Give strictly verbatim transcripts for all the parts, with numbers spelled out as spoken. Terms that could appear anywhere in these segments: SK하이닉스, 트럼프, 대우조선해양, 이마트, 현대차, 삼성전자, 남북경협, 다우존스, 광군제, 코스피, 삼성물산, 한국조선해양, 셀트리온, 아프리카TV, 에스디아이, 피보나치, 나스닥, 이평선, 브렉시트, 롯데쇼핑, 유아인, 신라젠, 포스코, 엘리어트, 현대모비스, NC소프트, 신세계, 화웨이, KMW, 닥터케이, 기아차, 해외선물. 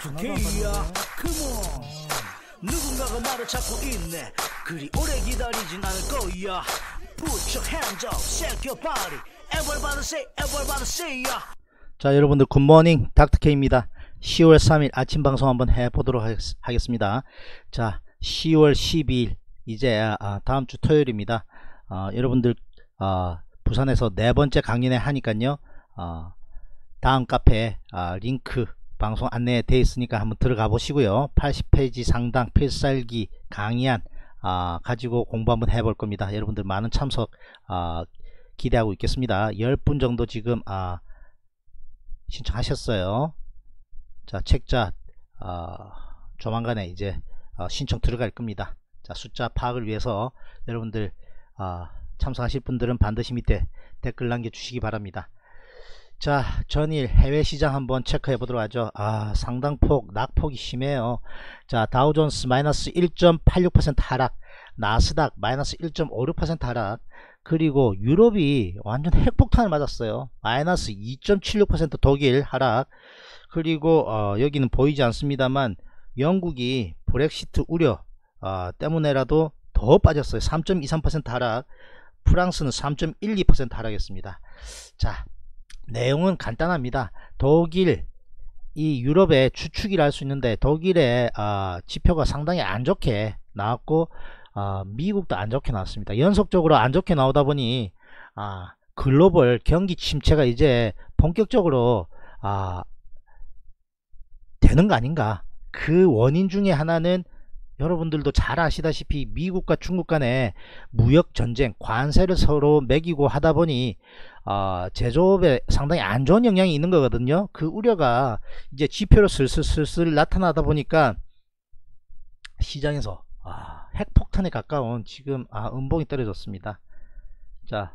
닥터케이야 컴온. 누군가가 말을 찾고 있네. 그리 오래 기다리진 않을 거야. Put your hands up, shake your body. Everybody say, everybody say ya. 자, 여러분들 굿모닝, 닥터케이입니다. 시월 삼일 아침 방송 한번 해보도록 하겠습니다. 자, 시월 십이일 이제 아, 다음주 토요일입니다. 아, 여러분들 아, 부산에서 네번째 강연회 하니깐요, 아, 다음 카페에 아, 링크 방송 안내에 되어 있으니까 한번 들어가 보시고요, 팔십 페이지 상당 필살기 강의안 아, 가지고 공부 한번 해볼 겁니다. 여러분들 많은 참석 아, 기대하고 있겠습니다. 열 분 정도 지금 아, 신청하셨어요. 자, 책자 아, 조만간에 이제 아, 신청 들어갈 겁니다. 자, 숫자 파악을 위해서 여러분들 아, 참석하실 분들은 반드시 밑에 댓글 남겨주시기 바랍니다. 자, 전일 해외시장 한번 체크해 보도록 하죠. 아, 상당폭 낙폭이 심해요. 자, 다우존스 마이너스 일 점 팔육 퍼센트 하락, 나스닥 마이너스 일 점 오육 퍼센트 하락, 그리고 유럽이 완전 핵폭탄을 맞았어요. 마이너스 이 점 칠육 퍼센트 독일 하락, 그리고 어, 여기는 보이지 않습니다만 영국이 브렉시트 우려 어, 때문에라도 더 빠졌어요. 삼 점 이삼 퍼센트 하락, 프랑스는 삼 점 일이 퍼센트 하락했습니다. 자, 내용은 간단합니다. 독일, 이 유럽의 주축이라 할 수 있는데 독일의 어, 지표가 상당히 안 좋게 나왔고 어, 미국도 안 좋게 나왔습니다. 연속적으로 안 좋게 나오다 보니 어, 글로벌 경기 침체가 이제 본격적으로 어, 되는 거 아닌가. 그 원인 중에 하나는 여러분들도 잘 아시다시피 미국과 중국 간의 무역전쟁, 관세를 서로 매기고 하다보니 어, 제조업에 상당히 안 좋은 영향이 있는 거거든요. 그 우려가 이제 지표로 슬슬슬슬 나타나다 보니까 시장에서 아, 핵폭탄에 가까운 지금 아, 음봉이 떨어졌습니다. 자,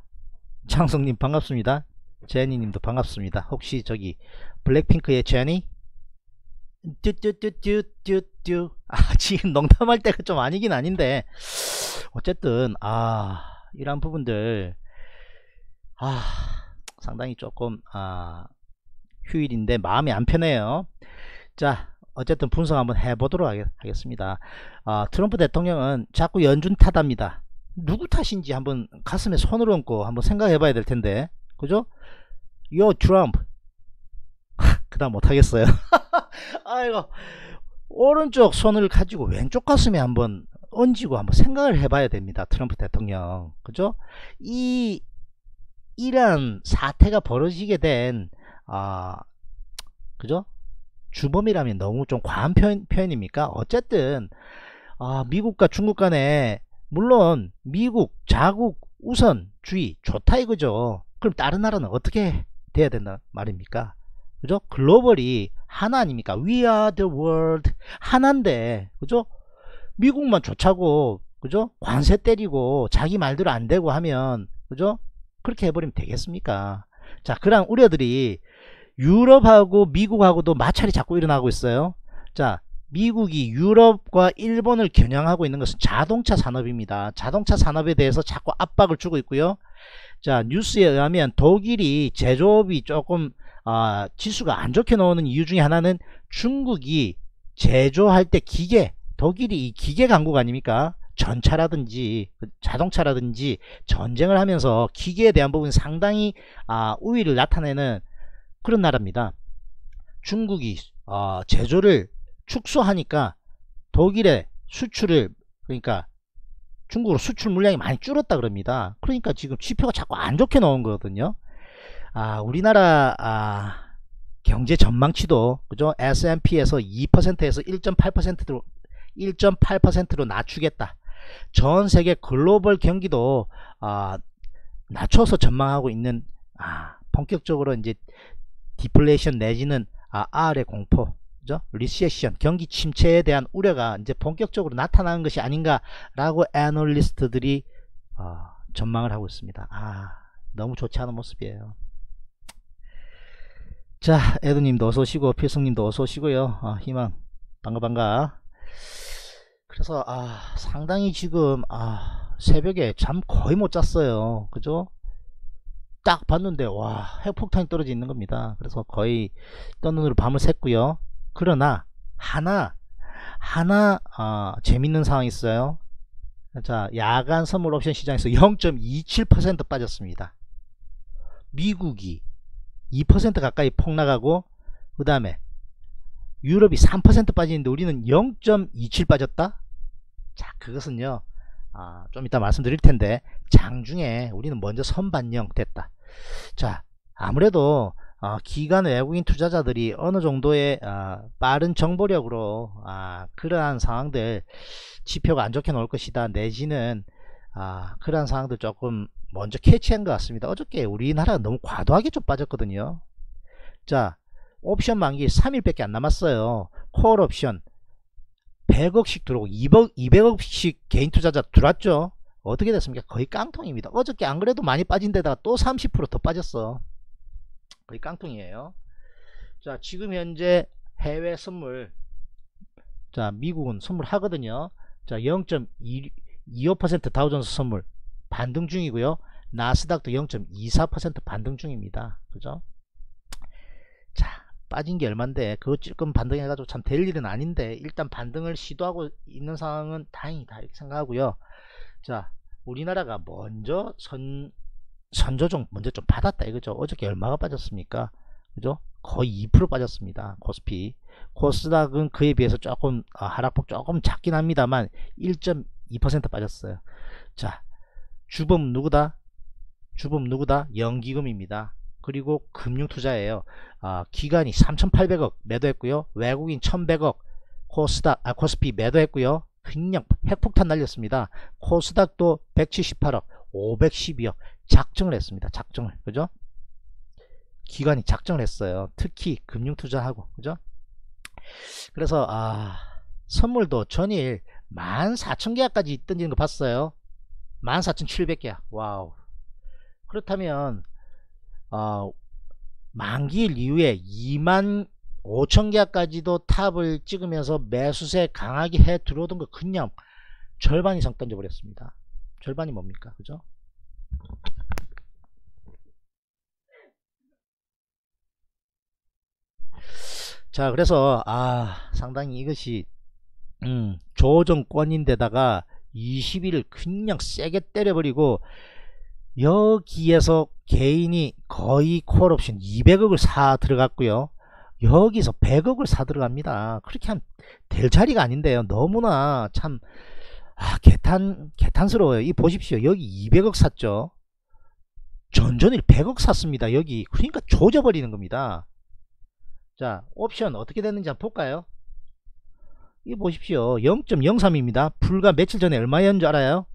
장성님 반갑습니다. 제니님도 반갑습니다. 혹시 저기 블랙핑크의 제니? 뚜뚜뚜뚜뚜뚜. 아, 지금 농담할 때가 좀 아니긴 아닌데 어쨌든 아, 이런 부분들 아, 상당히 조금 아, 휴일인데 마음이 안 편해요. 자, 어쨌든 분석 한번 해보도록 하겠습니다. 아, 트럼프 대통령은 자꾸 연준 탓합니다. 누구 탓인지 한번 가슴에 손을 얹고 한번 생각해봐야 될 텐데, 그죠? 요 트럼프. 그다음 못하겠어요. 아이고, 오른쪽 손을 가지고 왼쪽 가슴에 한번 얹고 한번 생각을 해봐야 됩니다. 트럼프 대통령, 그죠? 이 이런 사태가 벌어지게 된 아, 그죠? 주범이라면 너무 좀 과한 표현, 표현입니까? 어쨌든 아, 미국과 중국 간에, 물론 미국 자국 우선주의 좋다 이거죠. 그럼 다른 나라는 어떻게 돼야 된다 말입니까? 그죠? 글로벌이 하나 아닙니까? We are the world. 하나인데, 그죠? 미국만 좋자고, 그죠? 관세 때리고, 자기 말대로 안 되고 하면, 그죠? 그렇게 해버리면 되겠습니까? 자, 그런 우려들이 유럽하고 미국하고도 마찰이 자꾸 일어나고 있어요. 자, 미국이 유럽과 일본을 겨냥하고 있는 것은 자동차 산업입니다. 자동차 산업에 대해서 자꾸 압박을 주고 있고요. 자, 뉴스에 의하면 독일이 제조업이 조금 아, 지수가 안 좋게 나오는 이유 중에 하나는 중국이 제조할 때 기계, 독일이 이 기계 강국 아닙니까? 전차라든지 자동차라든지 전쟁을 하면서 기계에 대한 부분이 상당히 아, 우위를 나타내는 그런 나라입니다. 중국이 어, 제조를 축소하니까 독일의 수출을, 그러니까 중국으로 수출 물량이 많이 줄었다 그럽니다. 그러니까 지금 지표가 자꾸 안 좋게 나온 거거든요. 아, 우리나라 아, 경제 전망치도, 그죠? 에스 앤 피에서 이 퍼센트에서 일 점 팔 퍼센트로 일 점 팔 퍼센트로 낮추겠다. 전 세계 글로벌 경기도 아, 낮춰서 전망하고 있는 아, 본격적으로 이제 디플레이션 내지는 아, R의 공포, 그죠? 리세션, 경기 침체에 대한 우려가 이제 본격적으로 나타나는 것이 아닌가라고 애널리스트들이 어, 전망을 하고 있습니다. 아, 너무 좋지 않은 모습이에요. 자, 에드님도 어서 오시고 필승님도 어서 오시고요. 아, 희망 반가 반가. 그래서 아, 상당히 지금 아, 새벽에 잠 거의 못 잤어요. 그죠? 딱 봤는데 와, 핵폭탄이 떨어져 있는 겁니다. 그래서 거의 뜬 눈으로 밤을 샜고요. 그러나 하나 하나 아, 재밌는 상황이 있어요. 자, 야간 선물 옵션 시장에서 영 점 이칠 퍼센트 빠졌습니다. 미국이 이 퍼센트 가까이 폭락하고 그 다음에 유럽이 삼 퍼센트 빠지는데 우리는 영 점 이칠 빠졌다. 자, 그것은요 아, 좀 이따 말씀드릴 텐데 장중에 우리는 먼저 선반영 됐다. 자, 아무래도 어, 기관 외국인 투자자들이 어느 정도의 어, 빠른 정보력으로 아, 그러한 상황들 지표가 안 좋게 나올 것이다 내지는 아, 그러한 상황들 조금 먼저 캐치한 것 같습니다. 어저께 우리나라가 너무 과도하게 좀 빠졌거든요. 자, 옵션 만기 삼 일밖에 안 남았어요. 콜 옵션 백억씩 들어오고 이백억씩 개인 투자자 들어왔죠. 어떻게 됐습니까? 거의 깡통입니다. 어저께 안 그래도 많이 빠진 데다가 또 삼십 퍼센트 더 빠졌어. 거의 깡통이에요. 자, 지금 현재 해외 선물, 자, 미국은 선물 하거든요. 자, 영 점 이오 퍼센트 다우존스 선물 반등 중이고요. 나스닥도 영 점 이사 퍼센트 반등 중입니다. 그죠? 자, 빠진 게 얼만데 그거 조금 반등해가지고 참 될 일은 아닌데 일단 반등을 시도하고 있는 상황은 다행이다 이렇게 생각하고요. 자, 우리나라가 먼저 선 선조종 먼저 좀 받았다 이거죠. 어저께 얼마가 빠졌습니까? 그죠? 거의 이 퍼센트 빠졌습니다. 코스피, 코스닥은 그에 비해서 조금 어, 하락폭 조금 작긴 합니다만 일 점 이 퍼센트 빠졌어요. 자, 주범 누구다? 주범 누구다? 연기금입니다. 그리고 금융투자예요. 아, 기관이 삼천팔백억 매도했고요. 외국인 천백억 코스닥, 아, 코스피 매도했고요. 그냥 핵폭탄 날렸습니다. 코스닥도 백칠십팔억, 오백십이억 작정을 했습니다. 작정을, 그죠? 기관이 작정을 했어요. 특히 금융투자하고, 그죠? 그래서 아, 선물도 전일 만 사천 개까지 던지는 거 봤어요. 만 사천칠백 개야. 와우. 그렇다면 어, 만기일 이후에 이만 오천 개까지도 탑을 찍으면서 매수세 강하게 해 들어오던 거 그냥 절반 이상 던져버렸습니다. 절반이 뭡니까? 그죠? 자, 그래서 아, 상당히 이것이 음, 조정권인데다가 이십 일을 그냥 세게 때려버리고 여기에서 개인이 거의 콜옵션 이백억을 사 들어갔고요. 여기서 백억을 사 들어갑니다. 그렇게 하면 될 자리가 아닌데요. 너무나 참 아, 개탄, 개탄스러워요. 이 보십시오. 여기 이백억 샀죠. 전전일 백억 샀습니다. 여기. 그러니까 조져버리는 겁니다. 자, 옵션 어떻게 됐는지 한번 볼까요? 이 보십시오. 영 점 영삼입니다. 불과 며칠 전에 얼마였는 줄 알아요?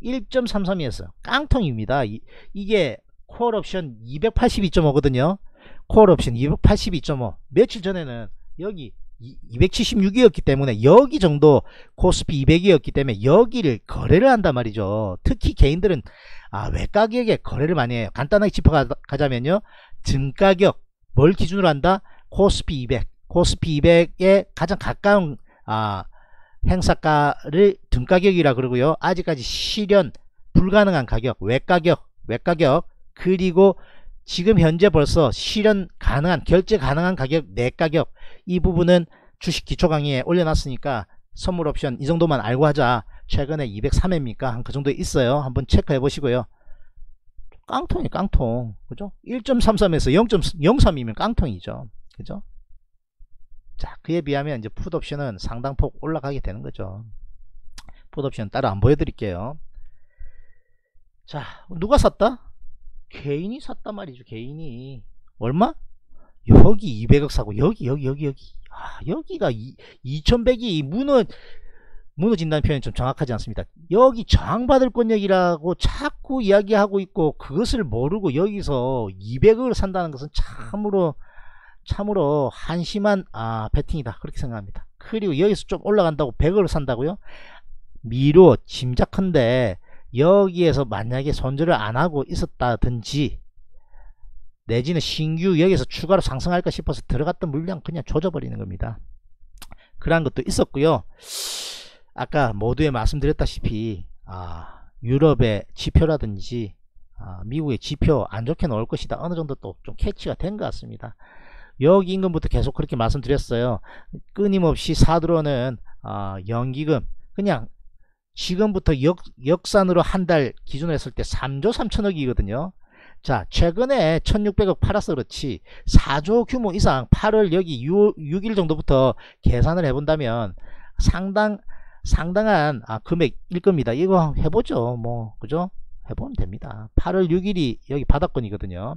일 점 삼삼이었어요. 깡통입니다. 이, 이게 콜옵션 이백팔십이 점 오거든요. 콜옵션 이백팔십이 점 오. 며칠 전에는 여기 이백칠십육이었기 때문에 여기 정도 코스피 이백이었기 때문에 여기를 거래를 한단 말이죠. 특히 개인들은 아, 외가격에 거래를 많이 해요. 간단하게 짚어가자면요. 증가격 뭘 기준으로 한다? 코스피 이백. 코스피 이백에 가장 가까운 아, 행사가를 등가격이라 그러고요. 아직까지 실현 불가능한 가격, 외가격, 외가격, 그리고 지금 현재 벌써 실현 가능한, 결제 가능한 가격, 내가격, 이 부분은 주식 기초 강의에 올려놨으니까 선물 옵션 이 정도만 알고 하자. 최근에 이백삼 회입니까? 한 그 정도 있어요. 한번 체크해 보시고요. 깡통이에요, 깡통. 그죠? 일 점 삼삼에서 영 점 영삼이면 깡통이죠. 그죠? 자, 그에 비하면 이제 풋옵션은 상당폭 올라가게 되는 거죠. 풋옵션 따로 안 보여드릴게요. 자, 누가 샀다? 개인이 샀단 말이죠. 개인이 얼마? 여기 이백억 사고 여기 여기 여기 여기 아, 여기가 이천백이 무너 무너진다는 표현이 좀 정확하지 않습니다. 여기 저항받을 권역이라고 자꾸 이야기하고 있고 그것을 모르고 여기서 이백억을 산다는 것은 참으로 참으로 한심한 아, 배팅이다 그렇게 생각합니다. 그리고 여기서 좀 올라간다고 백억을 산다고요? 미루 짐작컨대 여기에서 만약에 손절을 안하고 있었다든지 내지는 신규 여기에서 추가로 상승할까 싶어서 들어갔던 물량 그냥 조져버리는 겁니다. 그런 것도 있었고요. 아까 모두에 말씀드렸다시피 아, 유럽의 지표라든지 아, 미국의 지표 안좋게 나올 것이다 어느정도 또 좀 캐치가 된 것 같습니다. 여기 임금부터 계속 그렇게 말씀드렸어요. 끊임없이 사들어오는 어, 연기금, 그냥 지금부터 역, 역산으로 한 달 기준으로 했을 때 삼조 삼천억이거든요 자, 최근에 천육백억 팔아서 그렇지 사조 규모 이상 팔월 여기 유, 육일 정도부터 계산을 해본다면 상당, 상당한 아, 금액일 겁니다. 이거 해보죠. 뭐, 그죠? 해보면 됩니다. 팔월 육일이 여기 바닥권이거든요.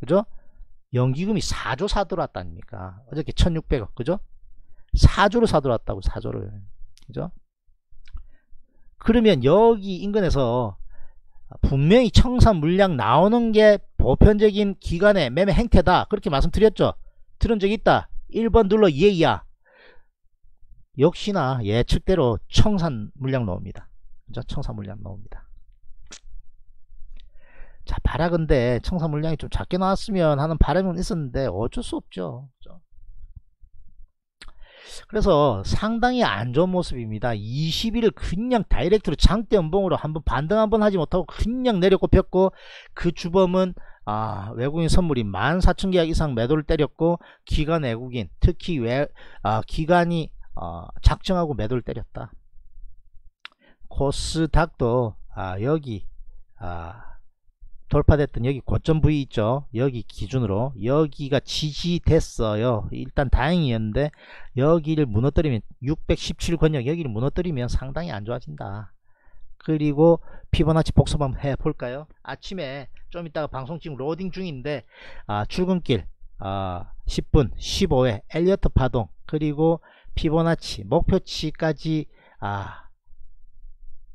그죠? 연기금이 사조 사들어왔다니까. 어저께 천육백억, 그죠? 사조를 사들어왔다고, 사조를. 그죠? 그러면 여기 인근에서 분명히 청산 물량 나오는 게 보편적인 기관의 매매 행태다. 그렇게 말씀드렸죠. 들은 적이 있다. 일 번 눌러 예 이하. 역시나 예측대로 청산 물량 나옵니다. 그죠? 청산 물량 나옵니다. 자, 바라건대 청산 물량이 좀 작게 나왔으면 하는 바람은 있었는데 어쩔 수 없죠. 그죠? 그래서 상당히 안 좋은 모습입니다. 이십 일을 그냥 다이렉트로 장대 연봉으로 한번 반등 한번 하지 못하고 그냥 내려 꼽혔고, 그 주범은 아, 외국인 선물인 만 사천 계약 이상 매도를 때렸고, 기관 외국인 특히 외, 아, 기관이 어, 작정하고 매도를 때렸다. 코스닥도 아, 여기 아, 돌파됐던 여기 고점 부위 있죠. 여기 기준으로 여기가 지지됐어요. 일단 다행이었는데 여기를 무너뜨리면 육백십칠 권역 여기를 무너뜨리면 상당히 안 좋아진다. 그리고 피보나치 복습 한번 해볼까요? 아침에 좀 이따가 방송 지금 로딩 중인데 아, 출근길 아, 십 분 십오 회 엘리어트 파동 그리고 피보나치 목표치까지 아,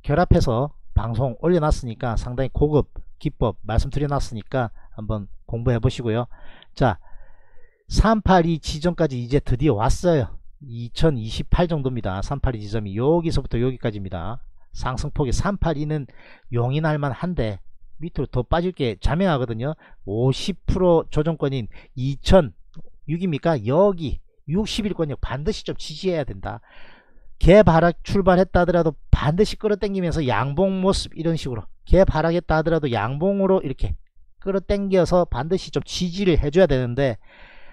결합해서 방송 올려놨으니까 상당히 고급 기법 말씀드려놨으니까 한번 공부해 보시고요. 자, 삼백팔십이 지점까지 이제 드디어 왔어요. 이천이십팔 정도입니다. 삼백팔십이 지점이 여기서부터 여기까지입니다. 상승폭이 삼백팔십이는 용인할 만한데 밑으로 더 빠질 게 자명하거든요. 오십 퍼센트 조정권인 이천육입니까? 여기 육십일 권역 반드시 좀 지지해야 된다. 개발락 출발했다 하더라도 반드시 끌어당기면서 양봉 모습 이런 식으로 개발하겠다 하더라도 양봉으로 이렇게 끌어당겨서 반드시 좀 지지를 해줘야 되는데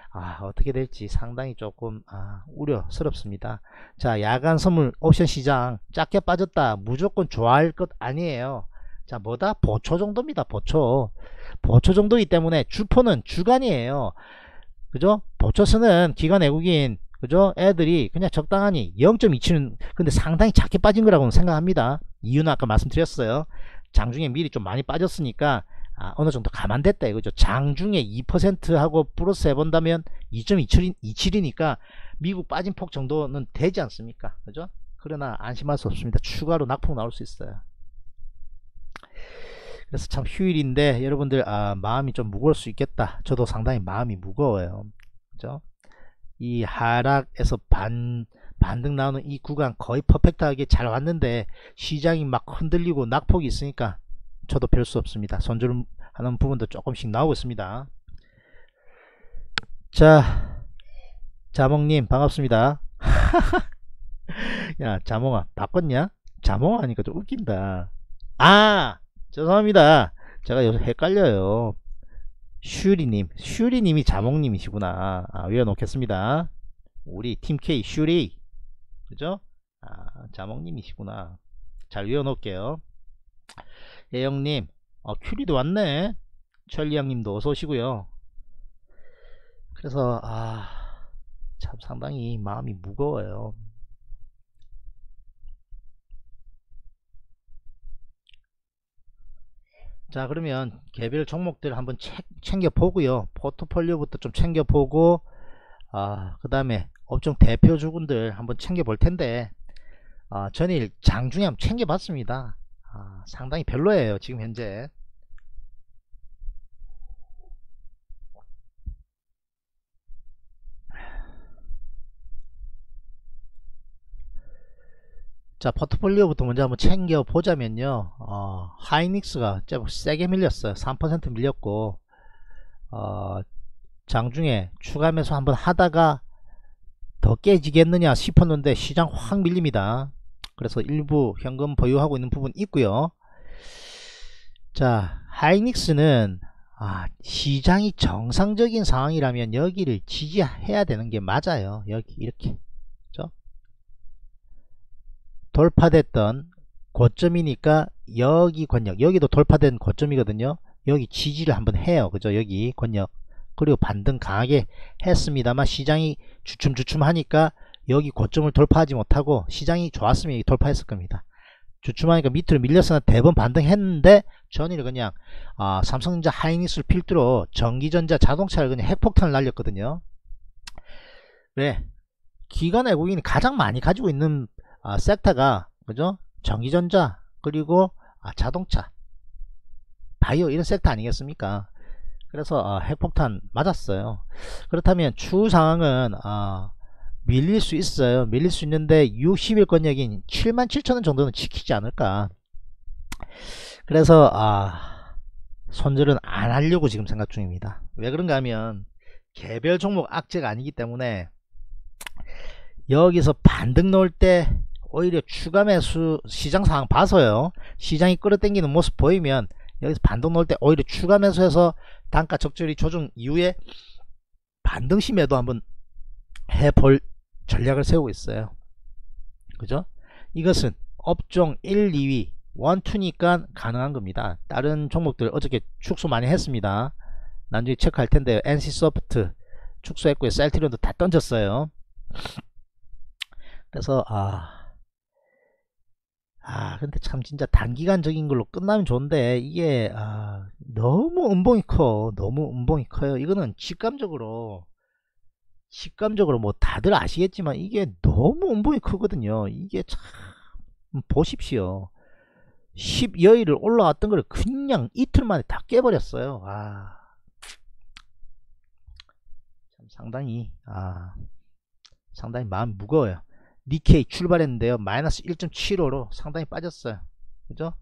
아, 어떻게 될지 상당히 조금 아, 우려스럽습니다. 자, 야간 선물 옵션 시장 작게 빠졌다 무조건 좋아할 것 아니에요. 자, 뭐다? 보초 정도입니다. 보초 보초 정도이기 때문에 주포는 주간이에요. 그죠? 보초스는 기관 외국인 그죠? 애들이 그냥 적당하니 영 점 이칠은 근데 상당히 작게 빠진 거라고는 생각합니다. 이유는 아까 말씀드렸어요. 장중에 미리 좀 많이 빠졌으니까 아, 어느 정도 감안됐다 이거죠. 장중에 이 퍼센트하고 플러스 해본다면 이 점 이칠이니까 미국 빠진 폭 정도는 되지 않습니까? 그죠? 그러나 안심할 수 없습니다. 추가로 낙폭 나올 수 있어요. 그래서 참 휴일인데 여러분들 아, 마음이 좀 무거울 수 있겠다. 저도 상당히 마음이 무거워요. 그죠? 이 하락에서 반 반등 나오는 이 구간 거의 퍼펙트하게 잘 왔는데 시장이 막 흔들리고 낙폭이 있으니까 저도 별 수 없습니다. 손절하는 부분도 조금씩 나오고 있습니다. 자, 자몽님 반갑습니다. 야, 자몽아 바꿨냐? 자몽 하니까 좀 웃긴다. 아, 죄송합니다. 제가 요새 헷갈려요. 슈리님, 슈리님이 자몽님이시구나. 아, 외워놓겠습니다. 우리 팀K 슈리, 그죠? 아, 자몽님이시구나. 잘 외워놓을게요. 예영님, 어, 큐리도 왔네. 천리양님도 어서 오시고요. 그래서 아, 참 상당히 마음이 무거워요. 자, 그러면 개별 종목들 한번 챙겨보고요. 포트폴리오부터 좀 챙겨보고 아, 그 다음에 업종 대표 주군들 한번 챙겨볼 텐데 아, 전일 장중에 한번 챙겨봤습니다. 아, 상당히 별로예요. 지금 현재 자, 포트폴리오부터 먼저 한번 챙겨보자면요. 어, 하이닉스가 제법 세게 밀렸어요. 삼 퍼센트 밀렸고 어, 장중에 추가 매수 한번 하다가 더 깨지겠느냐 싶었는데 시장 확 밀립니다. 그래서 일부 현금 보유하고 있는 부분 있고요. 자, 하이닉스는 아, 시장이 정상적인 상황이라면 여기를 지지해야 되는 게 맞아요. 여기 이렇게, 그렇죠? 돌파됐던 고점이니까 여기 권역, 여기도 돌파된 고점이거든요. 여기 지지를 한번 해요, 그죠? 여기 권역. 그리고 반등 강하게 했습니다만 시장이 주춤주춤 하니까 여기 고점을 돌파하지 못하고, 시장이 좋았으면 여기 돌파했을 겁니다. 주춤하니까 밑으로 밀렸으나 대번 반등했는데 전일 그냥 아, 삼성전자, 하이닉스를 필두로 전기전자, 자동차를 그냥 핵폭탄을 날렸거든요. 왜? 기관 외국인이 가장 많이 가지고 있는 아, 섹터가, 그죠? 전기전자 그리고 아, 자동차, 바이오 이런 섹터 아니겠습니까? 그래서 어, 핵폭탄 맞았어요. 그렇다면 추후 상황은 어, 밀릴 수 있어요. 밀릴 수 있는데 육십 일 권역인 칠만 칠천 원 정도는 지키지 않을까. 그래서 어, 손절은 안 하려고 지금 생각 중입니다. 왜 그런가 하면 개별 종목 악재가 아니기 때문에 여기서 반등 넣을 때 오히려 추가 매수, 시장 상황 봐서요, 시장이 끌어당기는 모습 보이면 여기서 반등 넣을 때 오히려 추가 매수해서 단가 적절히 조정 이후에 반등 심에도 한번 해볼 전략을 세우고 있어요. 그죠? 이것은 업종 일, 이 위 일, 이니까 가능한 겁니다. 다른 종목들 어저께 축소 많이 했습니다. 나중에 체크할 텐데 엔씨소프트 축소했고요, 셀트리온도 다 던졌어요. 그래서 아... 아 근데 참 진짜 단기간적인 걸로 끝나면 좋은데 이게 아, 너무 음봉이 커. 너무 음봉이 커요. 이거는 직감적으로 직감적으로 뭐 다들 아시겠지만 이게 너무 음봉이 크거든요. 이게 참 보십시오. 십여일을 올라왔던 걸 그냥 이틀 만에 다 깨버렸어요. 아 참 상당히 아 상당히 마음 무거워요. 니케이 출발했는데요, 마이너스 일 점 칠오로 상당히 빠졌어요. 그죠?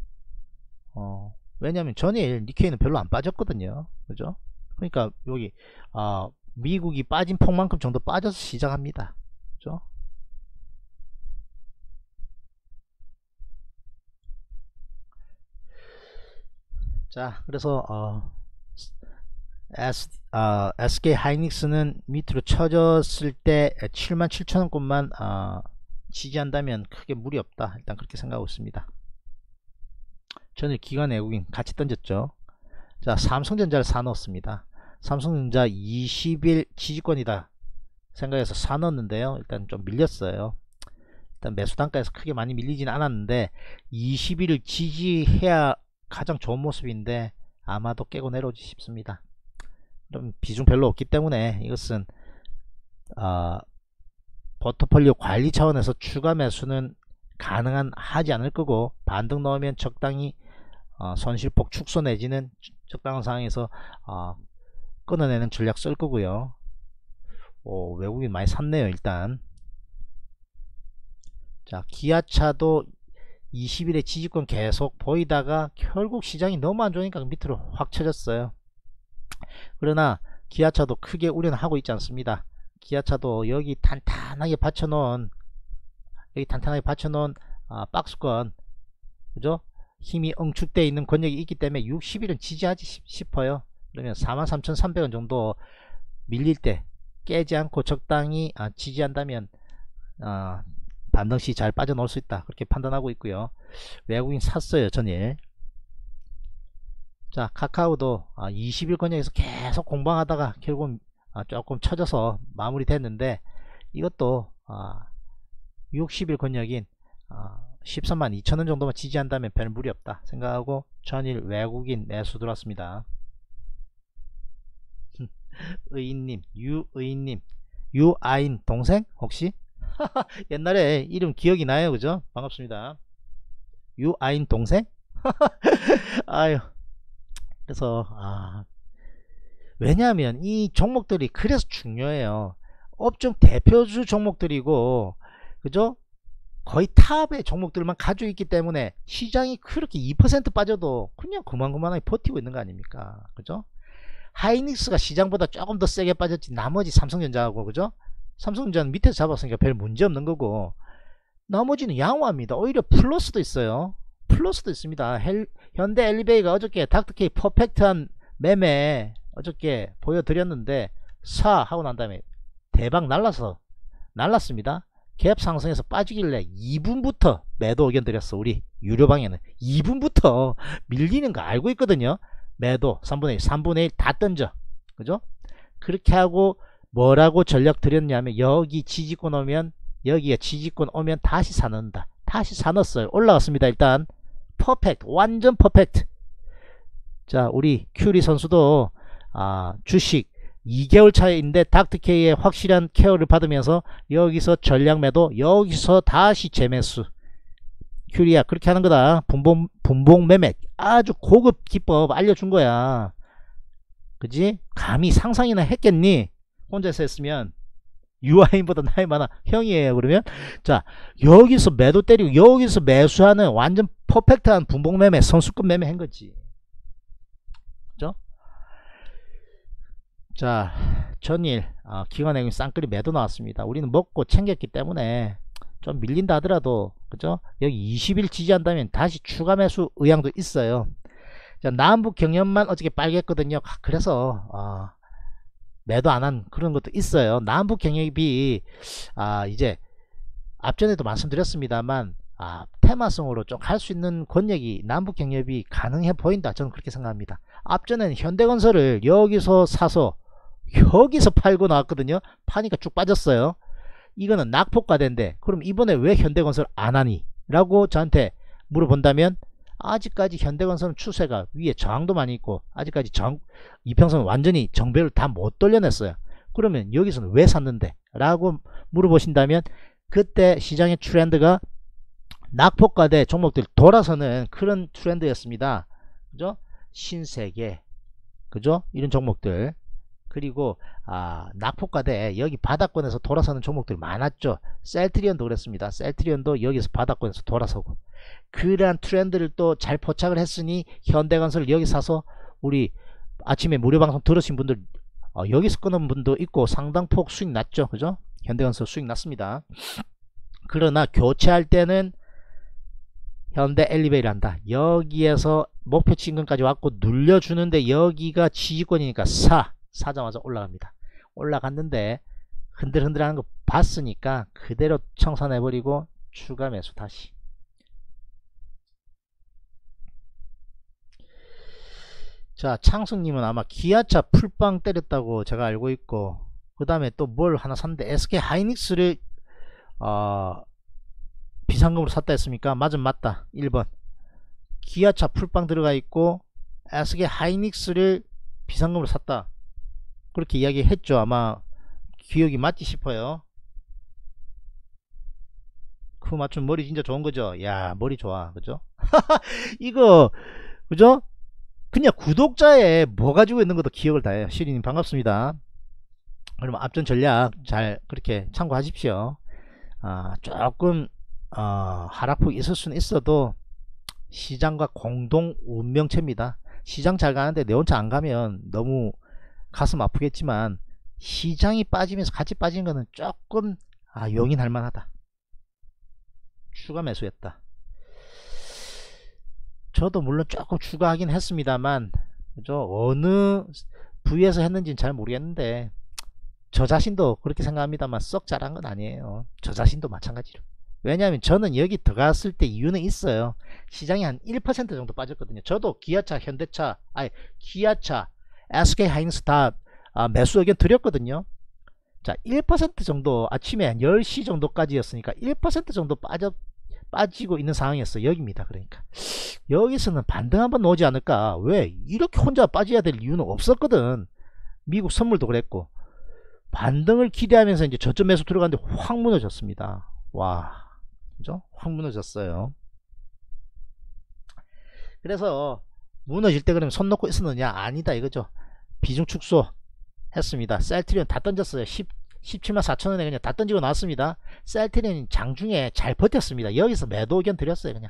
어, 왜냐면 전일 니케이는 별로 안 빠졌거든요. 그죠? 그러니까 여기 어, 미국이 빠진 폭만큼 정도 빠져서 시작합니다. 그죠? 자, 그래서 어, S, 어, 에스케이하이닉스는 밑으로 쳐졌을 때 칠만 칠천 원권만 어, 지지한다면 크게 무리 없다, 일단 그렇게 생각하고 있습니다. 전일 기관 외국인 같이 던졌죠. 자, 삼성전자를 사넣었습니다. 삼성전자 이십 일 지지권이다 생각해서 사넣었는데요, 일단 좀 밀렸어요. 일단 매수 단가에서 크게 많이 밀리진 않았는데 이십 일을 지지해야 가장 좋은 모습인데 아마도 깨고 내려오지 싶습니다. 그럼 비중 별로 없기 때문에 이것은 어, 포트폴리오 관리 차원에서 추가 매수는 가능한 하지 않을 거고, 반등 넣으면 적당히 어, 손실폭 축소 내지는 적당한 상황에서 어, 끊어내는 전략 쓸 거고요. 오, 외국인 많이 샀네요. 일단 자, 기아차도 이십 일에 지지권 계속 보이다가 결국 시장이 너무 안 좋으니까 밑으로 확 쳐졌어요. 그러나 기아차도 크게 우려는 하고 있지 않습니다. 기아차도 여기 탄탄하게 받쳐놓은 여기 탄탄하게 받쳐놓은 아, 박스권, 그죠? 힘이 응축되어 있는 권역이 있기 때문에 육십 일은 지지하지 싶어요. 그러면 사만 삼천 삼백 원 정도 밀릴 때 깨지 않고 적당히 아, 지지한다면 아, 반등시 잘 빠져나올 수 있다, 그렇게 판단하고 있고요. 외국인 샀어요, 전일. 자, 카카오도 이십 일 권역에서 계속 공방하다가 결국 조금 쳐져서 마무리 됐는데 이것도 육십 일 권역인 십삼만 이천 원 정도만 지지한다면 별 무리 없다 생각하고 전일 외국인 매수 들어왔습니다. 의인님, 유의인님, 유아인 동생 혹시? 옛날에 이름 기억이 나요, 그죠? 반갑습니다. 유아인 동생? 아유. 그래서 아, 왜냐하면 이 종목들이 그래서 중요해요. 업종 대표주 종목들이고, 그죠? 거의 탑의 종목들만 가지고 있기 때문에 시장이 그렇게 이 퍼센트 빠져도 그냥 그만그만하게 버티고 있는 거 아닙니까? 그죠? 하이닉스가 시장보다 조금 더 세게 빠졌지 나머지 삼성전자하고, 그죠? 삼성전자는 밑에서 잡았으니까 별 문제 없는 거고, 나머지는 양호합니다. 오히려 플러스도 있어요. 플러스도 있습니다. 헬, 현대 엘리베이가 어저께 닥터케이 퍼펙트한 매매 어저께 보여드렸는데 사 하고 난 다음에 대박 날라서 날랐습니다. 갭 상승에서 빠지길래 이 분부터 매도 의견 드렸어. 우리 유료방에는 이 분부터 밀리는 거 알고 있거든요. 매도 삼분의 일, 삼분의 일 다 던져. 그죠? 그렇게 하고 뭐라고 전략 드렸냐면 여기 지지권 오면, 여기에 지지권 오면 다시 사는다. 다시 사놨어요. 올라갔습니다. 일단 퍼펙트, 완전 퍼펙트. 자, 우리 큐리 선수도 아, 주식 이 개월 차인데 닥터케이의 확실한 케어를 받으면서 여기서 전략 매도, 여기서 다시 재매수. 큐리야 그렇게 하는 거다. 분봉, 분봉 매매 아주 고급 기법 알려준 거야. 그지? 감히 상상이나 했겠니? 혼자서 했으면. 유아인보다 나이 많아. 형이에요. 그러면 자, 여기서 매도 때리고 여기서 매수하는 완전 퍼펙트한 분봉 매매, 선수급 매매 한 거지. 그죠? 자, 전일 아, 기관행위 쌍끌이 매도 나왔습니다. 우리는 먹고 챙겼기 때문에 좀 밀린다 하더라도, 그죠? 여기 이십 일 지지한다면 다시 추가 매수 의향도 있어요. 자, 남북 경연만 어저께 빨갰거든요. 그래서 아, 매도 안 한 그런 것도 있어요. 남북 경협이 아, 이제 앞전에도 말씀드렸습니다만 아, 테마성으로 좀 할 수 있는 권역이 남북 경협이 가능해 보인다. 저는 그렇게 생각합니다. 앞전에는 현대건설을 여기서 사서 여기서 팔고 나왔거든요. 파니까 쭉 빠졌어요. 이거는 낙폭과대인데 그럼 이번에 왜 현대건설 안 하니? 라고 저한테 물어본다면, 아직까지 현대건설은 추세가 위에 저항도 많이 있고 아직까지 정, 이평선 완전히 정배를 다 못 돌려냈어요. 그러면 여기서는 왜 샀는데? 라고 물어보신다면, 그때 시장의 트렌드가 낙폭과대 종목들 돌아서는 그런 트렌드였습니다. 그죠? 신세계, 그죠? 이런 종목들, 그리고 아, 낙폭과대 여기 바닥권에서 돌아서는 종목들 많았죠. 셀트리온도 그랬습니다. 셀트리온도 여기서 바닥권에서 돌아서고, 그러한 트렌드를 또 잘 포착을 했으니 현대건설 여기 사서, 우리 아침에 무료방송 들으신 분들 어, 여기서 끊은 분도 있고 상당폭 수익 났죠. 그죠? 현대건설 수익 났습니다. 그러나 교체할 때는 현대 엘리베이를 한다. 여기에서 목표치인근까지 왔고 눌려주는데, 여기가 지지권이니까 사 사자마자 올라갑니다. 올라갔는데 흔들흔들하는 거 봤으니까 그대로 청산해버리고 추가 매수 다시. 자, 창승님은 아마 기아차 풀빵 때렸다고 제가 알고 있고, 그 다음에 또 뭘 하나 샀는데 에스케이하이닉스를 어, 비상금으로 샀다 했습니까? 맞은 맞다. 일 번 기아차 풀빵 들어가 있고 에스케이하이닉스를 비상금으로 샀다, 그렇게 이야기했죠. 아마 기억이 맞지 싶어요. 그 맞춤 머리 진짜 좋은 거죠. 야, 머리 좋아. 그죠? 이거 그죠? 그냥 구독자에 뭐 가지고 있는 것도 기억을 다 해요. 시리님 반갑습니다. 그럼 앞전 전략 잘 그렇게 참고하십시오. 아, 조금 어, 하락폭이 있을 수는 있어도 시장과 공동 운명체입니다. 시장 잘 가는데 내 혼자 안 가면 너무 가슴 아프겠지만, 시장이 빠지면서 같이 빠진 거는 조금 아, 용인할 만하다. 추가 매수했다. 저도 물론 조금 추가하긴 했습니다만, 그죠? 어느 부위에서 했는지는 잘 모르겠는데 저 자신도 그렇게 생각합니다만 썩 잘한 건 아니에요. 저 자신도 마찬가지로. 왜냐하면 저는 여기 들어갔을 때 이유는 있어요. 시장이 한 일 퍼센트 정도 빠졌거든요. 저도 기아차, 현대차, 아니 기아차, 에스케이하이닉스 다 아, 매수 의견 드렸거든요. 자, 일 퍼센트 정도, 아침에 한 열 시 정도까지였으니까 일 퍼센트 정도 빠져, 빠지고 있는 상황이었어요. 여기입니다. 그러니까 여기서는 반등 한번 오지 않을까. 왜 이렇게 혼자 빠져야 될 이유는 없었거든. 미국 선물도 그랬고. 반등을 기대하면서 이제 저점 매수 들어갔는데 확 무너졌습니다. 와, 그죠? 확 무너졌어요. 그래서 무너질 때 그러면 손 놓고 있었느냐? 아니다 이거죠. 비중 축소 했습니다. 셀트리온 다 던졌어요. 십칠만 사천 원에 그냥 다 던지고 나왔습니다. 셀트리온 장중에 잘 버텼습니다. 여기서 매도 의견 드렸어요. 그냥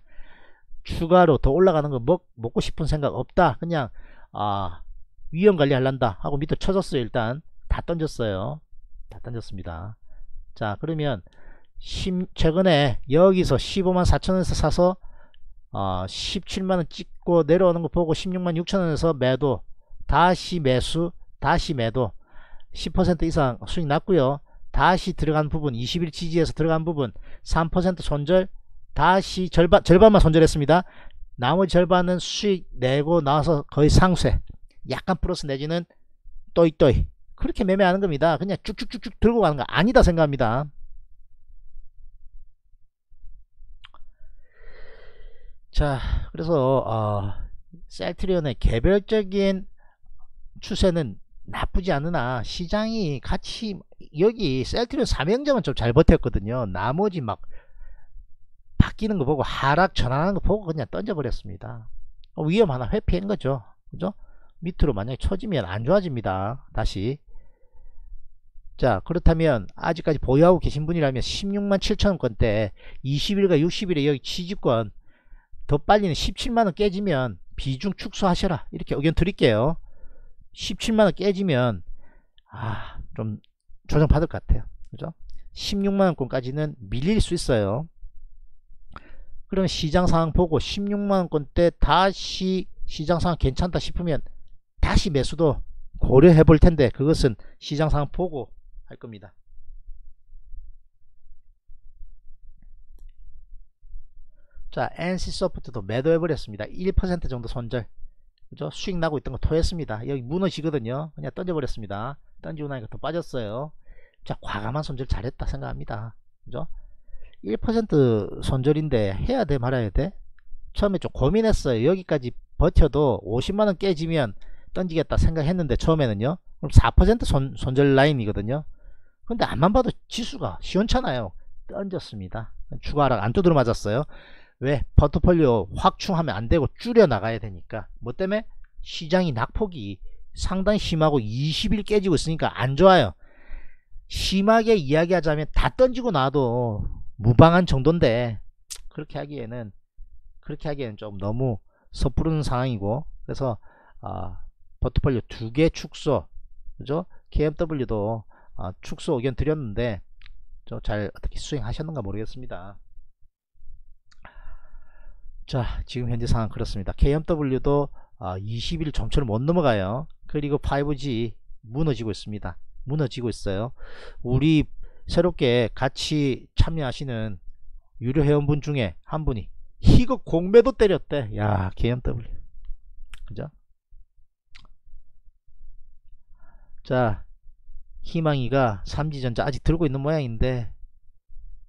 추가로 더 올라가는 거 먹, 먹고 싶은 생각 없다. 그냥 아, 위험 관리 하란다 하고 밑으로 쳐줬어요. 일단 다 던졌어요. 다 던졌습니다. 자, 그러면 심, 최근에 여기서 십오만 사천 원에서 사서 어, 십칠만 원 찍고 내려오는 거 보고 십육만 육천 원에서 매도 다시 매수, 다시 매도 십 퍼센트 이상 수익 났고요. 다시 들어간 부분, 이십 일 지지에서 들어간 부분 삼 퍼센트 손절, 다시 절반, 절반만 손절했습니다. 나머지 절반은 수익 내고 나서 거의 상쇄, 약간 플러스 내지는 또이또이 그렇게 매매하는 겁니다. 그냥 쭉쭉쭉쭉 들고 가는 거 아니다 생각합니다. 자, 그래서 어, 셀트리온의 개별적인 추세는 나쁘지 않으나 시장이 같이 여기 셀트리온 삼형제만 좀 잘 버텼거든요. 나머지 막 바뀌는 거 보고 하락 전환하는 거 보고 그냥 던져버렸습니다. 위험 하나 회피한 거죠. 그죠? 밑으로 만약에 쳐지면 안 좋아집니다. 다시. 자, 그렇다면 아직까지 보유하고 계신 분이라면 십육만 칠천원권대 이십 일과 육십 일에 여기 취집권 더 빨리는 십칠만원 깨지면 비중 축소하셔라 이렇게 의견 드릴게요. 십칠만원 깨지면 아, 좀 조정받을 것 같아요. 그죠? 십육만원권까지는 밀릴 수 있어요. 그럼 시장 상황 보고 십육만원권대 다시 시장 상황 괜찮다 싶으면 다시 매수도 고려해 볼 텐데 그것은 시장 상황 보고 할 겁니다. 자, 엔씨소프트도 매도해버렸습니다. 일 퍼센트 정도 손절. 그죠? 수익 나고 있던 거 토했습니다. 여기 무너지거든요. 그냥 던져버렸습니다. 던지고 나니까 더 빠졌어요. 자, 과감한 손절 잘했다 생각합니다. 그죠? 일 퍼센트 손절인데 해야 돼 말아야 돼? 처음에 좀 고민했어요. 여기까지 버텨도 오십만원 깨지면 던지겠다 생각했는데 처음에는요. 그럼 사 퍼센트 손, 손절 라인이거든요. 근데 안만 봐도 지수가 시원찮아요. 던졌습니다. 추가 하락 안 두드려 맞았어요. 왜? 포트폴리오 확충하면 안되고 줄여 나가야 되니까. 뭐 때문에? 시장이 낙폭이 상당히 심하고 이십 일 깨지고 있으니까 안 좋아요. 심하게 이야기하자면 다 던지고 나도 무방한 정도인데 그렇게 하기에는 그렇게 하기에는 좀 너무 섣부르는 상황이고, 그래서 어, 포트폴리오 두 개 축소, 그죠? 케이엠더블유도 어, 축소 의견 드렸는데 저 잘 어떻게 수행하셨는가 모르겠습니다. 자, 지금 현재 상황 그렇습니다. 케이엠더블유도 어, 이십 일 점초를 못 넘어가요. 그리고 파이브지 무너지고 있습니다. 무너지고 있어요. 우리 새롭게 같이 참여하시는 유료 회원분 중에 한 분이 이거 공매도 때렸대. 야, 케이엠더블유. 그죠? 자, 희망이가 삼지전자 아직 들고 있는 모양인데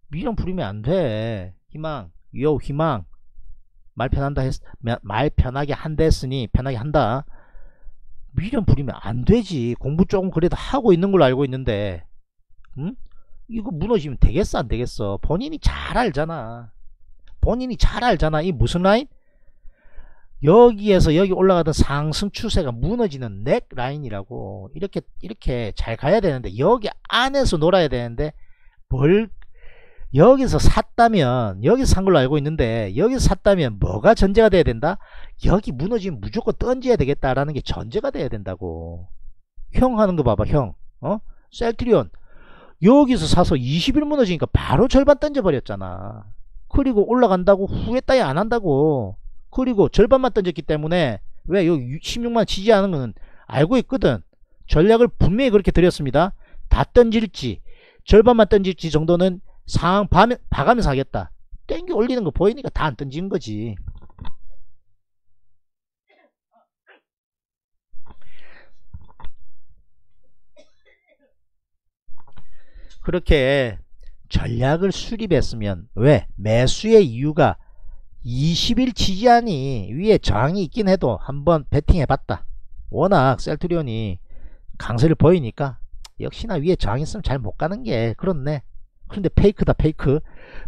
미련 부리면 안 돼. 희망, 요 희망. 말 편한다 했, 말 편하게 한다 했으니 편하게 한다. 미련 부리면 안 되지. 공부 조금 그래도 하고 있는 걸로 알고 있는데, 응? 이거 무너지면 되겠어, 안 되겠어? 본인이 잘 알잖아. 본인이 잘 알잖아. 이 무슨 라인? 여기에서 여기 올라가던 상승 추세가 무너지는 넥 라인이라고. 이렇게 이렇게 잘 가야 되는데 여기 안에서 놀아야 되는데 벌 여기서 샀다면 여기서 산 걸로 알고 있는데 여기서 샀다면 뭐가 전제가 돼야 된다? 여기 무너지면 무조건 던져야 되겠다라는 게 전제가 돼야 된다고. 형 하는 거 봐봐, 형. 어? 셀트리온 여기서 사서 이십 일 무너지니까 바로 절반 던져버렸잖아. 그리고 올라간다고 후회 따위 안 한다고. 그리고 절반만 던졌기 때문에 왜 여기 십육만 지지하는 거는 알고 있거든. 전략을 분명히 그렇게 드렸습니다. 다 던질지 절반만 던질지 정도는 상황 봐가면서 하겠다. 땡겨 올리는 거 보이니까 다 안 던지는 거지. 그렇게 전략을 수립했으면 왜? 매수의 이유가 이십 일 지지하니 위에 저항이 있긴 해도 한번 베팅해봤다. 워낙 셀트리온이 강세를 보이니까 역시나 위에 저항이 있으면 잘 못가는게 그렇네. 그런데 페이크다 페이크.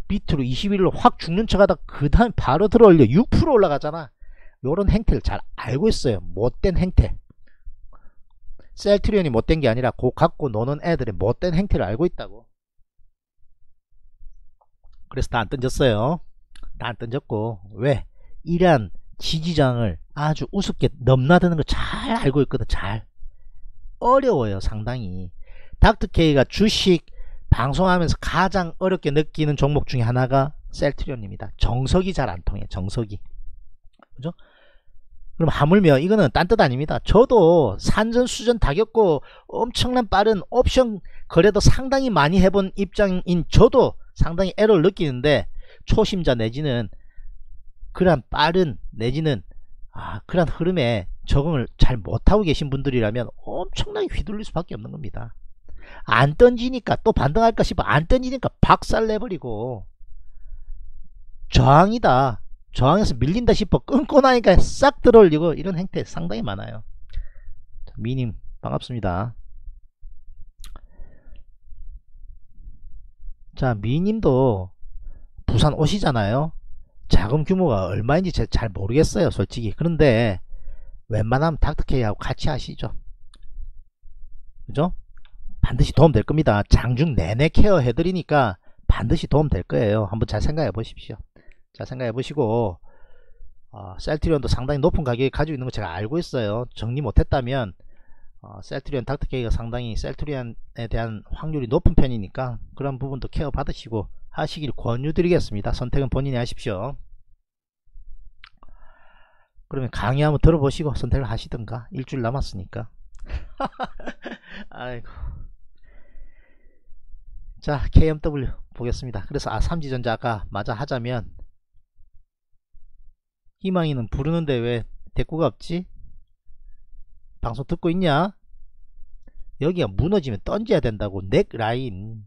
밑으로 이십 일로 확 죽는 척하다 그 다음 바로 들어올려 육 퍼센트 올라가잖아. 요런 행태를 잘 알고 있어요. 못된 행태. 셀트리온이 못된게 아니라 고 갖고 노는 애들의 못된 행태를 알고 있다고. 그래서 다 안 던졌어요. 다 안 던졌고 왜? 이러한 지지장을 아주 우습게 넘나드는 걸 잘 알고 있거든. 잘 어려워요 상당히. 닥터케이가 주식 방송하면서 가장 어렵게 느끼는 종목 중에 하나가 셀트리온입니다. 정석이 잘 안 통해. 정석이. 그죠? 그럼 하물며 이거는 딴 뜻 아닙니다. 저도 산전 수전 다 겪고 엄청난 빠른 옵션 거래도 상당히 많이 해본 입장인 저도 상당히 애로를 느끼는데, 초심자 내지는 그러한 빠른 내지는 아, 그러한 흐름에 적응을 잘 못하고 계신 분들이라면 엄청나게 휘둘릴 수밖에 없는 겁니다. 안 던지니까 또 반등할까 싶어 안 던지니까 박살내버리고, 저항이다, 저항에서 밀린다 싶어 끊고 나니까 싹 들어올리고, 이런 행태 상당히 많아요. 미님 반갑습니다. 자, 미님도 부산 오시잖아요. 자금 규모가 얼마인지 제가 잘 모르겠어요 솔직히. 그런데 웬만하면 닥터케이하고 같이 하시죠, 그죠? 반드시 도움 될 겁니다. 장중 내내 케어 해드리니까 반드시 도움 될 거예요. 한번 잘 생각해 보십시오. 잘 생각해 보시고, 어, 셀트리온도 상당히 높은 가격에 가지고 있는 거 제가 알고 있어요. 정리 못했다면 어, 셀트리온, 닥터케이가 상당히 셀트리온에 대한 확률이 높은 편이니까 그런 부분도 케어 받으시고 하시길 권유드리겠습니다. 선택은 본인이 하십시오. 그러면 강의 한번 들어보시고 선택을 하시던가. 일주일 남았으니까. 아이고. 자, 케이엠더블유 보겠습니다. 그래서 아 삼지전자 아까 맞아 하자면, 희망이는 부르는데 왜 대꾸가 없지? 방송 듣고 있냐? 여기가 무너지면 던져야 된다고. 넥라인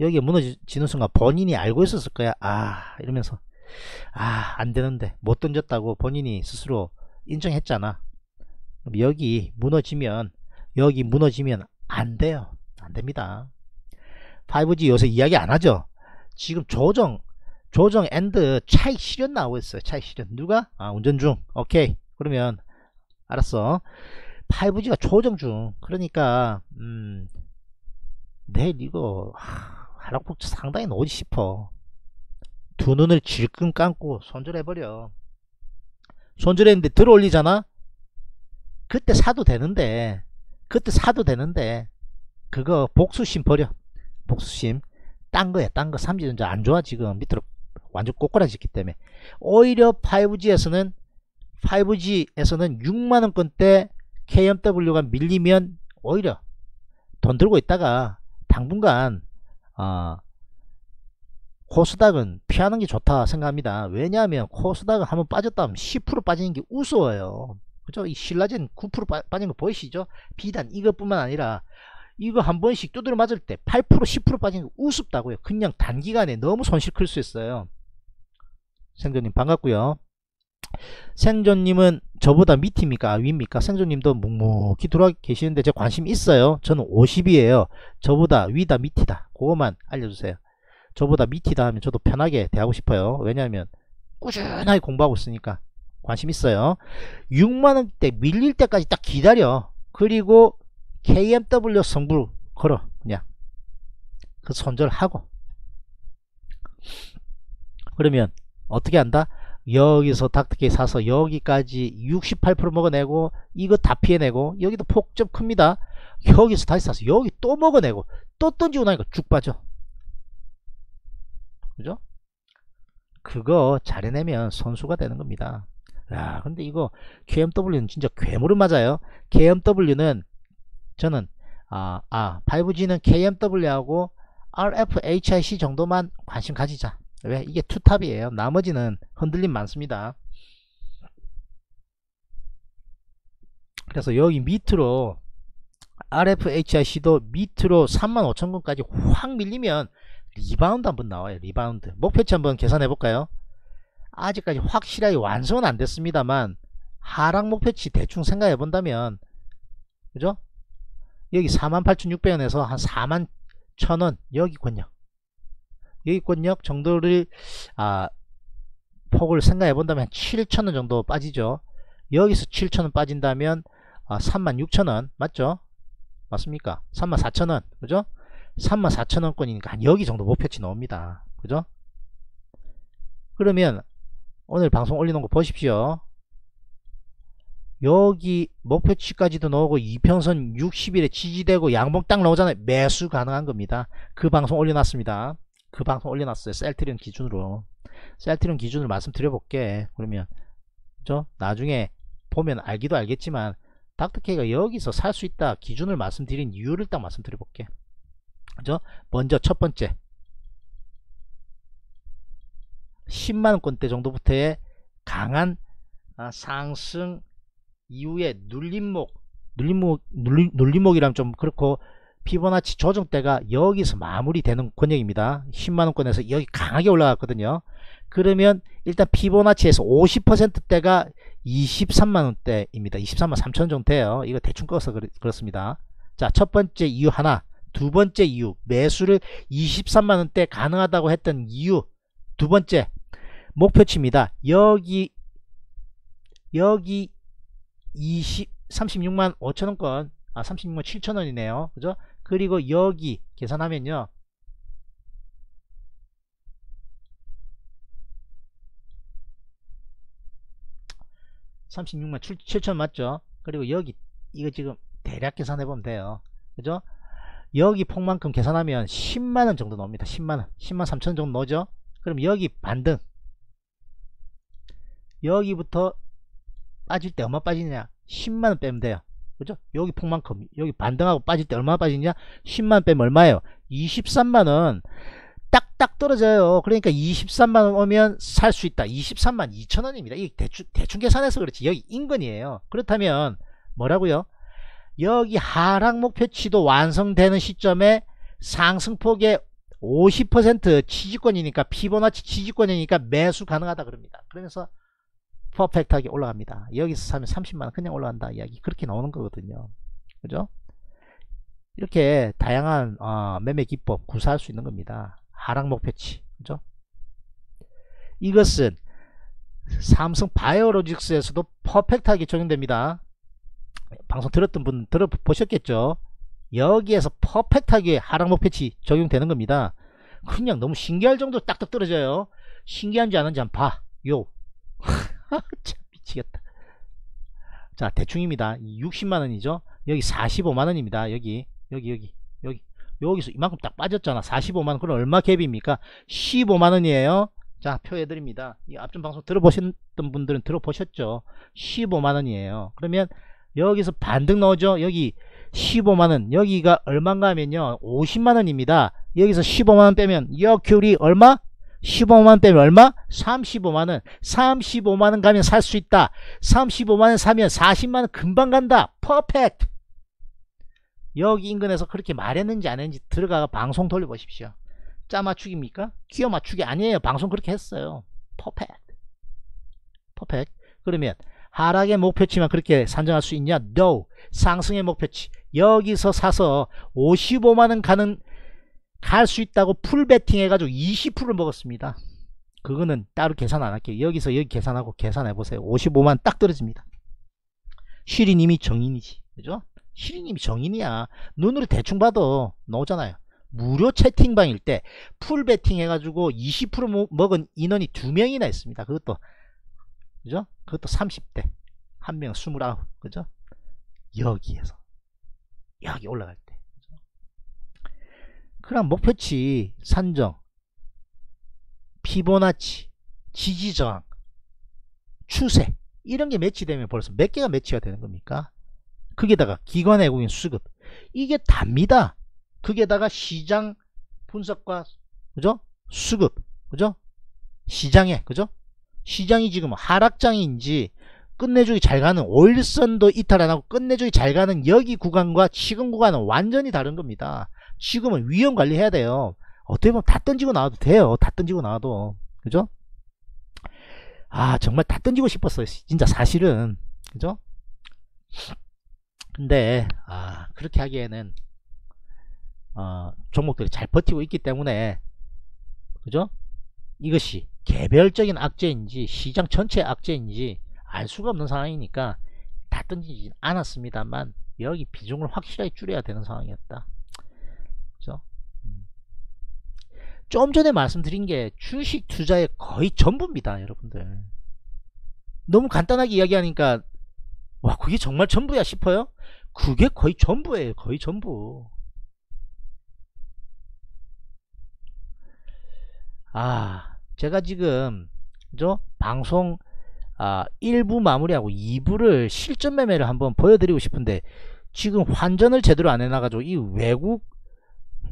여기에 무너지는 순간 본인이 알고 있었을 거야. 아 이러면서 아 안되는데 못 던졌다고 본인이 스스로 인정했잖아. 그럼 여기 무너지면 여기 무너지면 안돼요. 안됩니다. 파이브지 요새 이야기 안하죠. 지금 조정 조정 앤드 차익 실현 나오고 있어요. 차익 실현. 누가? 아 운전 중. 오케이. 그러면 알았어. 파이브지가 조정 중. 그러니까 음 내일 이거 하, 하락폭 상당히 오지 싶어. 두 눈을 질끈 감고 손절해버려. 손절했는데 들어올리잖아. 그때 사도 되는데 그때 사도 되는데 그거 복수심 버려. 복수심 딴 거야. 딴 거 삼지전자 안 좋아 지금. 밑으로 완전 꼬꾸라졌기 때문에. 오히려 파이브지에서는 파이브지에서는 육만 원권대 케이엠더블유가 밀리면 오히려 돈 들고 있다가 당분간 어, 코스닥은 피하는 게 좋다 생각합니다. 왜냐하면 코스닥은 한번 빠졌다면 십 퍼센트 빠지는 게 우스워요. 그죠? 이 신라젠 구 퍼센트 빠, 빠진 거 보이시죠? 비단 이것뿐만 아니라 이거 한 번씩 두드려 맞을 때 팔 퍼센트 십 퍼센트 빠지는 게 우습다고요. 그냥 단기간에 너무 손실 클 수 있어요. 생존님 반갑고요. 생존님은 저보다 밑입니까? 아, 위입니까? 생존님도 묵묵히 들어와 계시는데 제 관심 있어요. 저는 오십이에요 저보다 위다 밑이다 그거만 알려주세요. 저보다 밑이다 하면 저도 편하게 대하고 싶어요. 왜냐하면 꾸준하게 공부하고 있으니까 관심 있어요. 육만 원대 밀릴 때까지 딱 기다려. 그리고 케이엠더블유 선불 걸어. 그냥 그 손절하고. 그러면 어떻게 한다? 여기서 닥터케이 사서 여기까지 육십팔 퍼센트 먹어내고, 이거 다 피해내고, 여기도 폭 좀 큽니다. 여기서 다시 사서 여기 또 먹어내고, 또 던지고 나니까 죽 빠져. 그죠? 그거 잘 해내면 선수가 되는 겁니다. 야, 근데 이거 케이엠더블유는 진짜 괴물을 맞아요. 케이엠더블유는 저는 아, 아 파이브지는 케이엠더블유하고 알에프에이치아이씨 정도만 관심 가지자. 왜? 이게 투탑이에요. 나머지는 흔들림 많습니다. 그래서 여기 밑으로 알에프에이치아이씨도 밑으로 삼만 오천 원까지 확 밀리면 리바운드 한번 나와요. 리바운드 목표치 한번 계산해 볼까요? 아직까지 확실하게 완성은 안 됐습니다만 하락 목표치 대충 생각해 본다면, 그죠? 여기 사만 팔천육백 원에서 한 사만 천 원 여기 권역 여기 권역 정도를 아, 폭을 생각해 본다면 칠천 원 정도 빠지죠. 여기서 칠천 원 빠진다면 아, 삼만 육천 원 맞죠? 맞습니까? 삼만 사천 원 그죠? 삼만 사천 원권이니까 한 여기 정도 목표치 나옵니다. 그죠? 그러면 오늘 방송 올리는 거 보십시오. 여기 목표치까지도 나오고 이평선 육십 일에 지지되고 양봉 딱 나오잖아요. 매수 가능한 겁니다. 그 방송 올려놨습니다. 그 방송 올려놨어요. 셀트리온 기준으로. 셀트리온 기준으로 말씀드려볼게. 그러면, 그죠? 나중에 보면 알기도 알겠지만 닥터케이가 여기서 살 수 있다 기준을 말씀드린 이유를 딱 말씀드려 볼게. 그죠? 먼저 첫 번째, 십만 원권대 정도부터의 강한 아, 상승 이후에 눌림목, 눌림목, 눌림, 눌림목이라면 좀 그렇고, 피보나치 조정대가 여기서 마무리되는 권역입니다. 십만 원권에서 여기 강하게 올라갔거든요. 그러면 일단 피보나치에서 오십 퍼센트대가 이십삼만 원대입니다. 이십삼만 삼천 원 정도 돼요. 이거 대충 꺼서 그렇습니다. 자, 첫 번째 이유 하나. 두 번째 이유, 매수를 이십삼만 원대 가능하다고 했던 이유. 두 번째, 목표치입니다. 여기, 여기 삼십육만 오천 원권, 아, 삼십육만 칠천 원이네요. 그죠? 그리고 여기 계산하면요. 삼십육만 칠천 원 맞죠? 그리고 여기, 이거 지금 대략 계산해보면 돼요. 그죠? 여기 폭만큼 계산하면 십만 원 정도 나옵니다. 십만 원. 십만 삼천 원 정도 나오죠? 그럼 여기 반등. 여기부터 빠질 때 얼마 빠지냐? 십만 원 빼면 돼요. 그죠? 여기 폭만큼. 여기 반등하고 빠질 때 얼마 빠지냐? 십만 원 빼면 얼마예요? 이십삼만 원. 딱딱 떨어져요. 그러니까 이십삼만 원 오면 살 수 있다. 이십삼만 이천 원입니다. 이게 대충, 대충 계산해서 그렇지. 여기 인근이에요. 그렇다면, 뭐라고요? 여기 하락 목표치도 완성되는 시점에 상승폭의 오십 퍼센트 지지권이니까, 피보나치 지지권이니까 매수 가능하다 그럽니다. 그러면서 퍼펙트하게 올라갑니다. 여기서 사면 삼십만 원 그냥 올라간다 이야기 그렇게 나오는 거거든요. 그죠? 이렇게 다양한 어, 매매 기법 구사할 수 있는 겁니다. 하락 목표치. 그죠? 이것은 삼성 바이오로직스에서도 퍼펙트하게 적용됩니다. 방송 들었던 분 들어보셨겠죠? 여기에서 퍼펙트하게 하락 목표치 적용되는 겁니다. 그냥 너무 신기할 정도로 딱딱 떨어져요. 신기한지 아닌지 한번 봐. 요. 참 미치겠다. 자, 대충입니다. 육십만 원이죠. 여기 사십오만 원입니다. 여기 여기 여기 여기 여기서 이만큼 딱 빠졌잖아. 사십오만 원. 그럼 얼마 갭입니까? 십오만 원이에요. 자, 표해드립니다. 이 앞전 방송 들어보셨던 분들은 들어보셨죠? 십오만 원이에요. 그러면 여기서 반등 나오죠. 여기 십오만 원. 여기가 얼마인가 하면요, 오십만 원입니다 여기서 십오만 원 빼면 여큐리 얼마? 십오만 원 빼면 얼마? 삼십오만 원. 삼십오만 원 가면 살 수 있다. 삼십오만 원 사면 사십만 원 금방 간다. 퍼펙트. 여기 인근에서 그렇게 말했는지 안 했는지 들어가서 방송 돌려보십시오. 짜 맞추기입니까? 끼어 맞추기 아니에요. 방송 그렇게 했어요. 퍼펙트. 퍼펙트. 그러면 하락의 목표치만 그렇게 산정할 수 있냐? No. 상승의 목표치. 여기서 사서 오십오만 원 가는, 갈 수 있다고 풀 베팅 해가지고 이십 퍼센트를 먹었습니다. 그거는 따로 계산 안 할게요. 여기서 여기 계산하고 계산해보세요. 오십오만 원 딱 떨어집니다. 시리님이 정인이지. 그죠? 시리님이 정인이야. 눈으로 대충 봐도 나오잖아요. 무료 채팅방일 때 풀 베팅 해가지고 이십 퍼센트 먹은 인원이 두 명이나 있습니다. 그것도. 그죠? 그것도 삼십 대. 한 명 이십구. 그죠? 여기에서. 여기 올라갈 때. 그죠? 그럼 목표치, 산정, 피보나치, 지지저항, 추세. 이런 게 매치되면 벌써 몇 개가 매치가 되는 겁니까? 거기에다가 기관외국인 수급. 이게 답니다. 거기에다가 시장 분석과, 그죠? 수급. 그죠? 시장에, 그죠? 시장이 지금 하락장인지 끝내주기 잘 가는, 월선도 이탈 안하고 끝내주기 잘 가는 여기 구간과 지금 구간은 완전히 다른 겁니다. 지금은 위험 관리해야 돼요. 어떻게 보면 다 던지고 나와도 돼요. 다 던지고 나와도. 그죠? 아, 정말 다 던지고 싶었어요. 진짜 사실은. 그죠? 근데 아, 그렇게 하기에는 어, 종목들이 잘 버티고 있기 때문에, 그죠? 이것이 개별적인 악재인지 시장 전체 악재인지 알 수가 없는 상황이니까 다 던지진 않았습니다만 여기 비중을 확실하게 줄여야 되는 상황이었다. 그죠? 좀 전에 말씀드린 게 주식 투자의 거의 전부입니다, 여러분들. 너무 간단하게 이야기하니까 와, 그게 정말 전부야 싶어요? 그게 거의 전부예요. 거의 전부. 아, 제가 지금, 그죠? 방송 아, 일 부 마무리하고 이 부를 실전 매매를 한번 보여드리고 싶은데, 지금 환전을 제대로 안 해놔가지고, 이 외국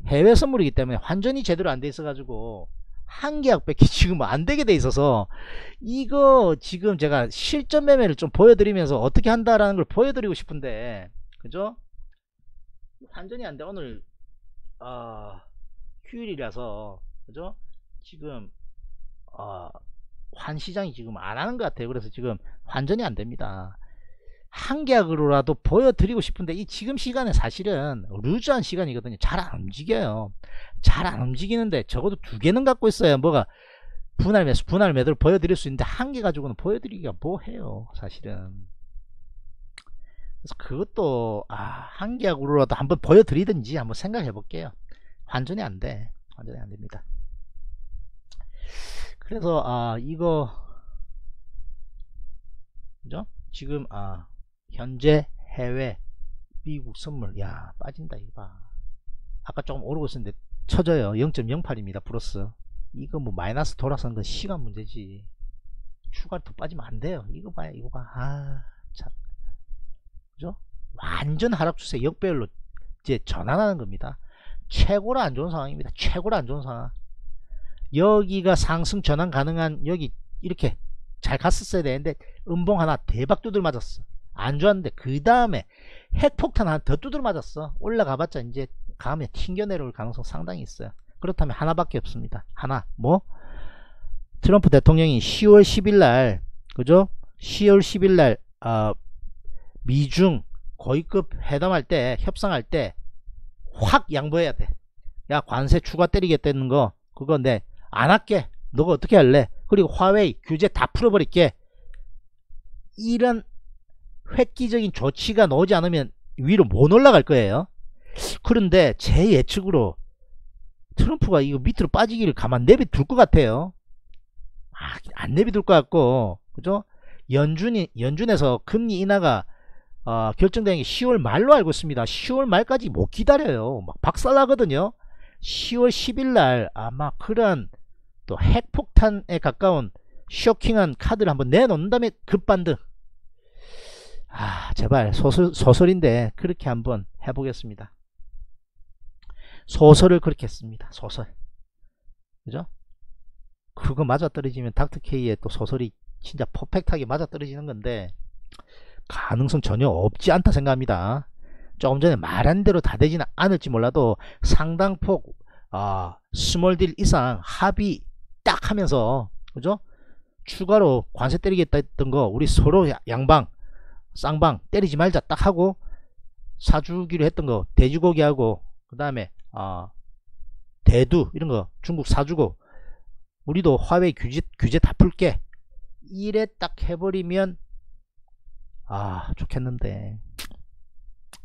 해외 선물이기 때문에 환전이 제대로 안 돼 있어가지고 한 계약밖에 지금 안 되게 돼 있어서, 이거 지금 제가 실전 매매를 좀 보여드리면서 어떻게 한다라는 걸 보여드리고 싶은데, 그죠? 환전이 안 돼. 오늘 어, 휴일이라서, 그죠? 지금 어, 환 시장이 지금 안 하는 것 같아요. 그래서 지금 환전이 안 됩니다. 한 계약으로라도 보여드리고 싶은데, 이 지금 시간에 사실은 루즈한 시간이거든요. 잘 안 움직여요. 잘 안 움직이는데 적어도 두 개는 갖고 있어야 뭐가 분할 매수, 분할 매도를 보여드릴 수 있는데, 한 개 가지고는 보여드리기가 뭐해요, 사실은. 그래서 그것도 아, 한 계약으로라도 한번 보여드리든지 한번 생각해 볼게요. 완전히 안 돼. 완전히 안 됩니다. 그래서 아, 이거 그죠? 지금 아, 현재 해외 미국 선물, 야 빠진다. 이거 봐. 아까 조금 오르고 있었는데 쳐져요. 영 점 영팔입니다 플러스. 이거 뭐 마이너스 돌아선 건 시간 문제지, 추가로 더 빠지면 안 돼요. 이거 봐요, 이거 봐. 아 참, 그죠? 완전 하락 추세 역배열로 이제 전환하는 겁니다. 최고로 안 좋은 상황입니다. 최고로 안 좋은 상황. 여기가 상승 전환 가능한, 여기 이렇게 잘 갔었어야 되는데 음봉 하나 대박 두들 맞았어. 안 좋았는데 그 다음에 핵폭탄 하나 더 두들 맞았어. 올라가봤자 이제 다음에 튕겨 내려올 가능성 상당히 있어요. 그렇다면 하나밖에 없습니다. 하나, 뭐 트럼프 대통령이 시월 십일날, 그죠? 시월 십일날 어, 미중 고위급 회담할 때, 협상할 때 확 양보해야 돼. 야, 관세 추가 때리겠다는 거 그거 내 안 할게. 너가 어떻게 할래? 그리고 화웨이 규제 다 풀어버릴게. 이런 획기적인 조치가 나오지 않으면 위로 못 올라갈 거예요. 그런데 제 예측으로 트럼프가 이거 밑으로 빠지기를 가만 내비둘 것 같아요. 아, 안 내비둘 것 같고, 그죠? 연준이, 연준에서 금리 인하가 어, 결정된 게 시월 말로 알고 있습니다. 시월 말까지 못 기다려요. 막 박살나거든요. 시월 십일날 아마 그런 또 핵폭탄에 가까운 쇼킹한 카드를 한번 내놓는 다음에 급반등. 아, 제발 소설, 소설인데 그렇게 한번 해보겠습니다. 소설을 그렇게 했습니다. 소설, 그죠? 그거 맞아떨어지면 닥터케이의 또 소설이 진짜 퍼펙트하게 맞아떨어지는 건데, 가능성 전혀 없지 않다 생각합니다. 조금 전에 말한 대로 다 되지는 않을지 몰라도 상당폭 아, 스몰딜 이상 합의 딱 하면서, 그죠? 추가로 관세 때리겠다 했던 거 우리 서로 양방 쌍방 때리지 말자 딱 하고, 사주기로 했던 거 돼지고기하고 그 다음에 어, 대두 이런 거 중국 사주고, 우리도 화웨이 규제, 규제 다 풀게, 이래 딱 해버리면 아 좋겠는데,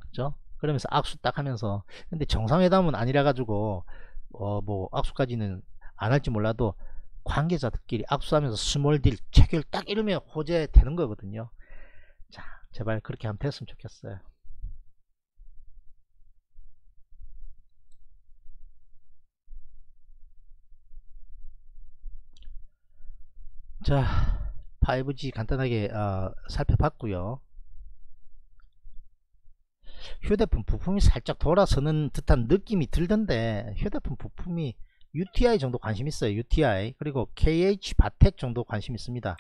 그죠? 그러면서 악수 딱 하면서. 근데 정상회담은 아니라 가지고 어 뭐 악수까지는 안 할지 몰라도 관계자들끼리 악수하면서 스몰딜 체결 딱 이러면 호재되는 거거든요. 자, 제발 그렇게 하면 됐으면 좋겠어요. 자, 파이브지 간단하게 어, 살펴봤고요. 휴대폰 부품이 살짝 돌아서는 듯한 느낌이 들던데, 휴대폰 부품이 유티아이 정도 관심 있어요. 유티아이 그리고 케이에이치 바텍 정도 관심 있습니다.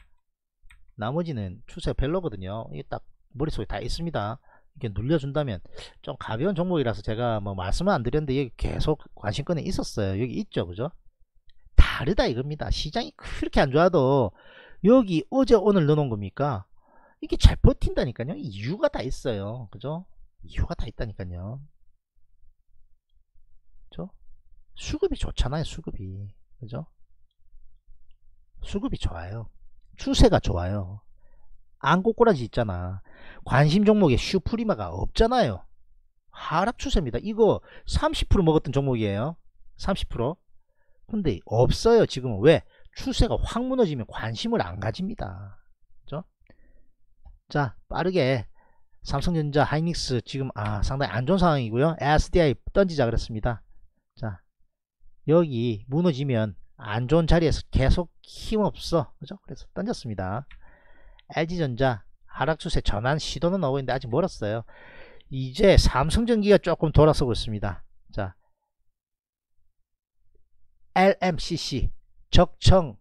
나머지는 추세 별로거든요. 이게 딱 머릿속에 다 있습니다. 이렇게 눌려준다면. 좀 가벼운 종목이라서 제가 뭐 말씀은 안 드렸는데 여기 계속 관심권에 있었어요. 여기 있죠, 그죠? 다르다 이겁니다. 시장이 그렇게 안 좋아도 여기 어제 오늘 넣어놓은 겁니까? 이게 잘 버틴다니까요. 이유가 다 있어요, 그죠? 이유가 다 있다니까요. 그죠? 수급이 좋잖아요. 수급이, 그죠? 수급이 좋아요. 추세가 좋아요. 안 꼬꾸라지 있잖아. 관심 종목에 슈프리마가 없잖아요. 하락 추세입니다. 이거 삼십 퍼센트 먹었던 종목이에요. 삼십 퍼센트. 근데 없어요 지금은. 왜? 추세가 확 무너지면 관심을 안 가집니다, 그죠? 자, 빠르게 삼성전자, 하이닉스 지금 아 상당히 안 좋은 상황이고요. 에스디아이 던지자 그랬습니다. 자, 여기 무너지면 안 좋은 자리에서 계속 힘 없어, 그죠? 그래서 던졌습니다. 엘지전자 하락 추세 전환 시도는 나오고 있는데 아직 멀었어요. 이제 삼성전기가 조금 돌아서고 있습니다. 자, 엘엠씨씨 적청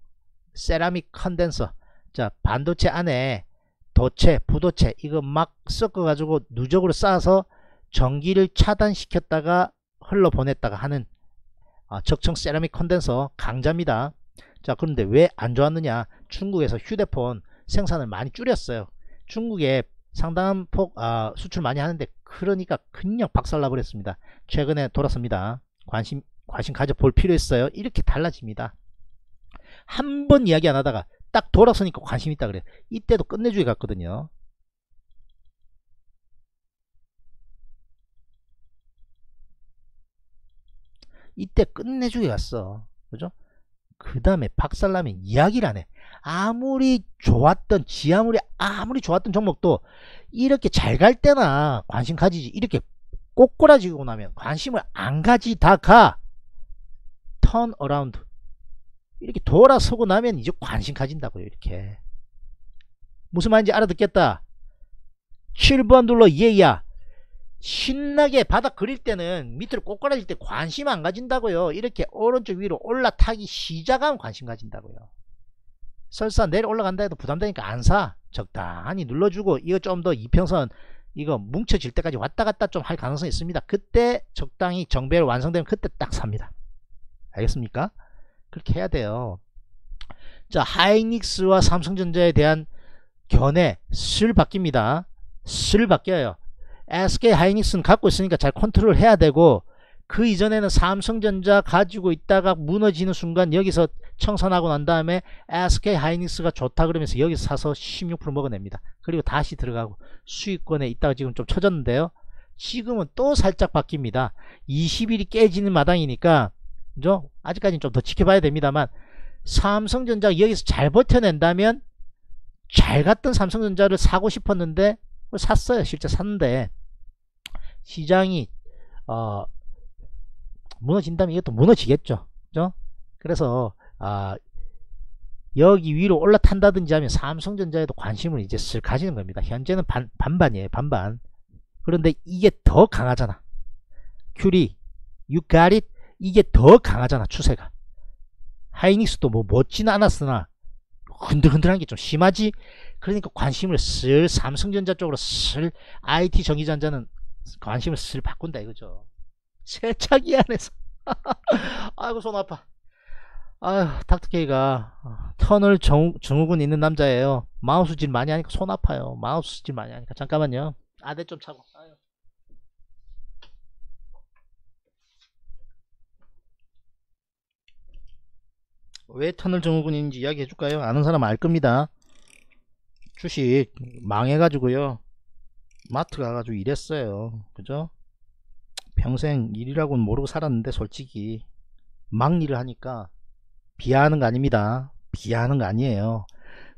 세라믹 컨덴서, 자 반도체 안에 도체, 부도체 이거 막 섞어가지고 누적으로 쌓아서 전기를 차단시켰다가 흘러보냈다가 하는 아, 적청 세라믹 컨덴서 강자입니다. 자, 그런데 왜 안 좋았느냐? 중국에서 휴대폰 생산을 많이 줄였어요. 중국에 상당한 폭 아, 수출 많이 하는데 그러니까 그냥 박살나버렸습니다. 최근에 돌아섭니다. 관심 관심 가져볼 필요 있어요. 이렇게 달라집니다. 한 번 이야기 안 하다가 딱 돌아서니까 관심 있다 그래요. 이때도 끝내주기 같거든요. 이때 끝내주기 갔어. 그죠? 그 다음에 박살나면 이야기를 안 해. 아무리 좋았던, 지 아무리, 아무리 좋았던 종목도 이렇게 잘 갈 때나 관심 가지지. 이렇게 꼬꼬라지고 나면 관심을 안 가지다가 턴 어라운드. 이렇게 돌아서고 나면 이제 관심 가진다고요. 이렇게. 무슨 말인지 알아듣겠다. 칠 번 눌러 예야. 신나게 바닥 그릴 때는 밑으로 꼬꾸라질 때 관심 안 가진다고요. 이렇게 오른쪽 위로 올라타기 시작하면 관심 가진다고요. 설사 내일 올라간다 해도 부담되니까 안 사. 적당히 눌러주고 이거 좀 더 이평선 이거 뭉쳐질 때까지 왔다 갔다 좀 할 가능성이 있습니다. 그때 적당히 정배열 완성되면 그때 딱 삽니다. 알겠습니까? 그렇게 해야 돼요. 자, 하이닉스와 삼성전자에 대한 견해 슬 바뀝니다. 슬 바뀌어요. 에스케이하이닉스는 갖고 있으니까 잘 컨트롤 해야 되고, 그 이전에는 삼성전자 가지고 있다가 무너지는 순간 여기서 청산하고 난 다음에 에스케이하이닉스가 좋다 그러면서 여기서 사서 십육 퍼센트 먹어냅니다. 그리고 다시 들어가고 수익권에 있다가 지금 좀 쳐졌는데요. 지금은 또 살짝 바뀝니다. 이십 일이 깨지는 마당이니까 그죠? 아직까지는 좀 더 지켜봐야 됩니다만, 삼성전자가 여기서 잘 버텨낸다면 잘 갔던 삼성전자를 사고 싶었는데 샀어요. 실제 샀는데 시장이 어, 무너진다면 이것도 무너지겠죠. 그죠? 그래서 어, 여기 위로 올라탄다든지 하면 삼성전자에도 관심을 이제 슬 가지는 겁니다. 현재는 반, 반반이에요. 반반. 그런데 이게 더 강하잖아. 큐리, you got it? 이게 더 강하잖아. 추세가. 하이닉스도 뭐 멋진 않았으나 흔들흔들한 게 좀 심하지. 그러니까 관심을 슬 삼성전자 쪽으로 슬 아이티 전기전자는 관심을 슬 바꾼다 이거죠. 세차기 안에서 아이고 손 아파. 아휴, 닥터케이가 터널 증후군 있는 남자예요. 마우스질 많이 하니까 손 아파요. 마우스질 많이 하니까. 잠깐만요. 아대 좀 차고. 아유. 왜 터널 증후군인지 이야기 해줄까요? 아는 사람 알 겁니다. 주식 망해가지고요. 마트 가가지고 일했어요. 그죠? 평생 일이라고는 모르고 살았는데 솔직히 막 일을 하니까 비하하는 거 아닙니다. 비하하는 거 아니에요.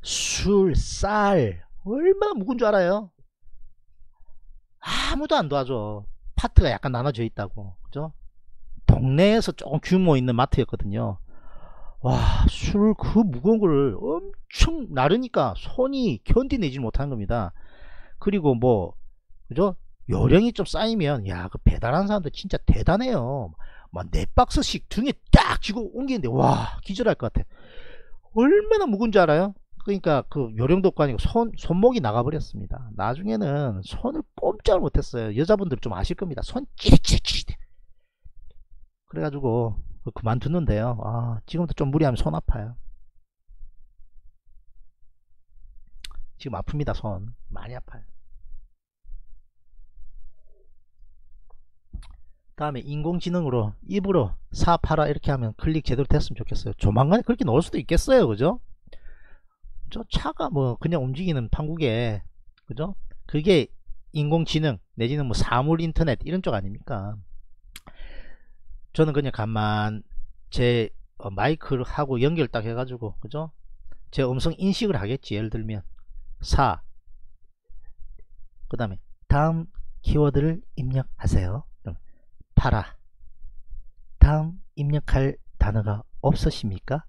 술, 쌀 얼마나 묵은 줄 알아요? 아무도 안 도와줘. 파트가 약간 나눠져 있다고. 그죠? 동네에서 조금 규모 있는 마트였거든요. 와, 술 그 무거운 걸 엄청 나르니까 손이 견디내질 못하는 겁니다. 그리고 뭐 그죠? 요령이 좀 쌓이면 야, 그 배달하는 사람들 진짜 대단해요. 막 네 박스씩 등에 딱 쥐고 옮기는데 와, 기절할 것 같아. 얼마나 무거운 줄 알아요? 그러니까 그 요령도 아니고 손, 손목이 나가버렸습니다. 나중에는 손을 꼼짝을 못했어요. 여자분들 좀 아실 겁니다. 손 찌릿찌릿찌릿. 그래가지고 그만두는데요. 아, 지금도 좀 무리하면 손 아파요. 지금 아픕니다. 손 많이 아파요. 다음에 인공지능으로 입으로 사 팔아 이렇게 하면 클릭 제대로 됐으면 좋겠어요. 조만간에 그렇게 나올 수도 있겠어요. 그죠? 저 차가 뭐 그냥 움직이는 판국에 그죠? 그게 인공지능 내지는 뭐 사물 인터넷 이런 쪽 아닙니까? 저는 그냥 가만 제 마이크를 하고 연결 딱 해가지고 그죠? 제 음성 인식을 하겠지. 예를 들면 사 그 다음에 다음 키워드를 입력하세요. 팔아. 다음 입력할 단어가 없으십니까?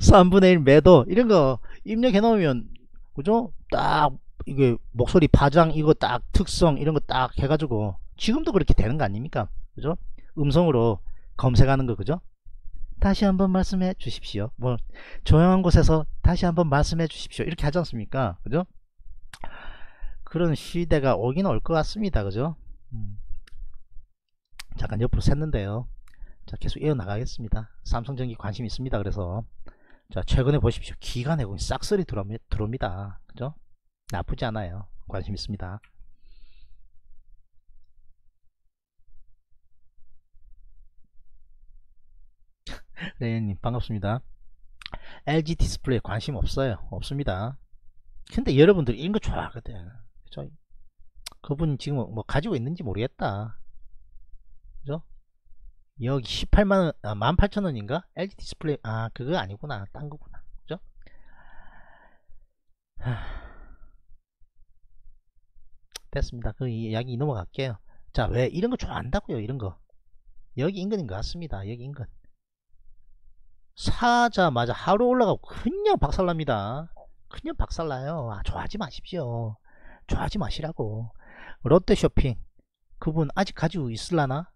삼분의 일 매도 이런 거 입력해 놓으면 그죠? 딱 이게 목소리 파장 이거 딱 특성 이런 거 딱 해가지고 지금도 그렇게 되는 거 아닙니까? 그죠? 음성으로 검색하는 거 그죠? 다시 한번 말씀해 주십시오. 뭐 조용한 곳에서 다시 한번 말씀해 주십시오. 이렇게 하지 않습니까? 그죠? 그런 시대가 오긴 올 것 같습니다. 그죠? 음. 잠깐 옆으로 샜는데요. 자, 계속 이어나가겠습니다. 삼성전기 관심 있습니다. 그래서 자, 최근에 보십시오. 기관회공이 싹쓸이 들어옵니다. 그죠? 나쁘지 않아요. 관심 있습니다. 레이님 반갑습니다. 엘지 디스플레이 관심 없어요. 없습니다. 근데 여러분들 이런 거 좋아하거든. 그죠? 그분 지금 뭐 가지고 있는지 모르겠다. 그죠? 여기 십팔만 원, 아, 만 팔천 원인가? 엘지 디스플레이, 아, 그거 아니구나. 딴 거구나. 그죠? 하... 됐습니다. 그 이야기 넘어갈게요. 자, 왜 이런 거 좋아한다고요? 이런 거. 여기 인근인 것 같습니다. 여기 인근. 사자마자 하루 올라가고 그냥 박살납니다. 그냥 박살나요. 아, 좋아하지 마십시오. 좋아하지 마시라고. 롯데쇼핑 그분 아직 가지고 있을라나?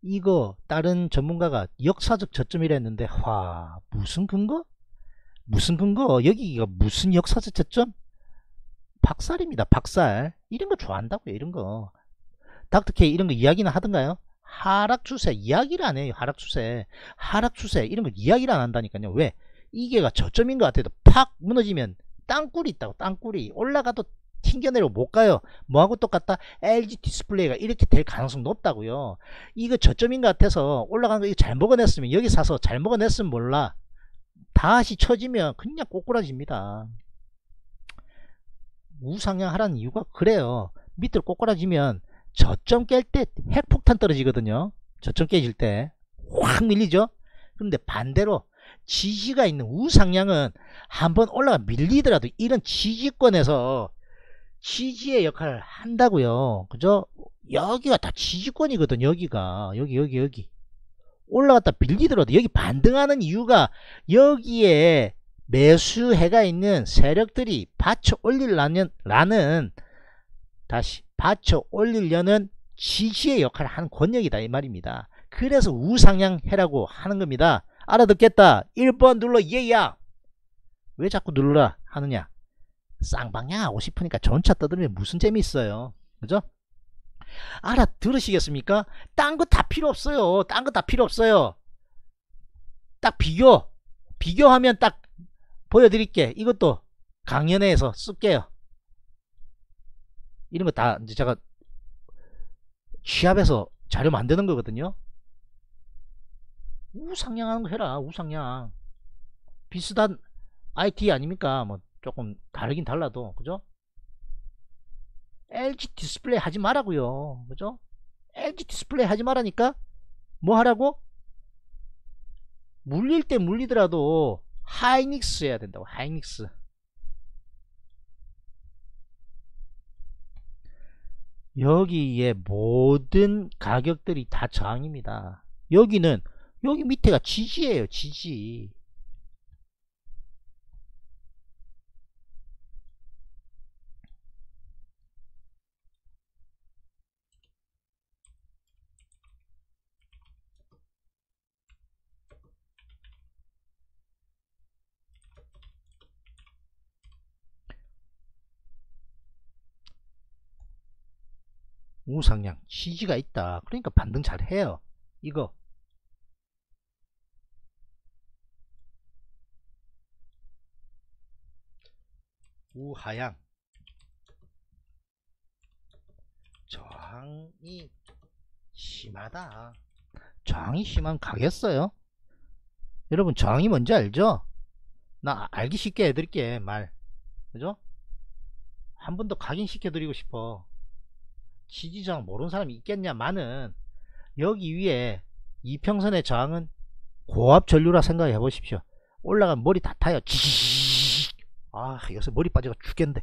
이거 다른 전문가가 역사적 저점이라 했는데 와 무슨 근거? 무슨 근거? 여기가 무슨 역사적 저점? 박살입니다. 박살. 이런 거 좋아한다고요. 이런 거. 닥터케이 이런 거 이야기는 하던가요? 하락 추세 이야기를 안 해요. 하락 추세. 하락 추세 이런 거 이야기를 안 한다니까요. 왜? 이게가 저점인 것 같아도 팍 무너지면 땅굴이 있다고. 땅굴이 올라가도 튕겨내려 못 가요. 뭐하고 똑같다? 엘지 디스플레이가 이렇게 될 가능성 높다고요. 이거 저점인 것 같아서 올라간 거 이거 잘 먹어냈으면 여기 사서 잘 먹어냈으면 몰라. 다시 쳐지면 그냥 꼬꾸라집니다. 우상향 하라는 이유가 그래요. 밑으로 꼬꾸라지면 저점 깰 때 핵폭탄 떨어지거든요. 저점 깨질 때 확 밀리죠. 그런데 반대로 지지가 있는 우상향은 한번 올라가 밀리더라도 이런 지지권에서 지지의 역할을 한다고요. 그죠? 여기가 다 지지권이거든. 여기가 여기 여기 여기 올라갔다 밀리더라도 여기 반등하는 이유가 여기에 매수해가 있는 세력들이 받쳐 올리려는 라는 다시 받쳐 올리려는 지지의 역할을 하는 권력이다 이 말입니다. 그래서 우상향해라고 하는 겁니다. 알아듣겠다. 일 번 눌러 얘야. 왜 자꾸 눌러라 하느냐? 쌍방향 하고 싶으니까 전차 떠들면 무슨 재미 있어요. 그죠? 알아들으시겠습니까? 딴 거 다 필요 없어요. 딴 거 다 필요 없어요. 딱 비교 비교하면 딱 보여드릴게. 이것도 강연회에서 쓸게요. 이런 거 다 이제 제가 취합해서 자료 만드는 거거든요. 우상향하는 거 해라. 우상향 비슷한 아이티 아닙니까? 뭐 조금 다르긴 달라도 그죠? 엘지 디스플레이 하지 말라고요. 그죠? 엘지 디스플레이 하지 말라니까 뭐 하라고? 물릴 때 물리더라도 하이닉스 해야 된다고. 하이닉스 여기에 모든 가격들이 다 저항입니다. 여기는 여기 밑에가 지지예요. 지지. 우상향 지지가 있다. 그러니까 반등 잘해요. 이거 우하향 저항이 심하다. 저항이 심하면 가겠어요? 여러분 저항이 뭔지 알죠? 나 알기 쉽게 해드릴게. 말 그죠? 한 번 더 각인시켜드리고 싶어. 지지 저항 모르는 사람이 있겠냐마는 여기 위에 이평선의 저항은 고압 전류라 생각해 보십시오. 올라가면 머리 다 타요. 지익. 아 여기서 머리 빠져가 죽겠는데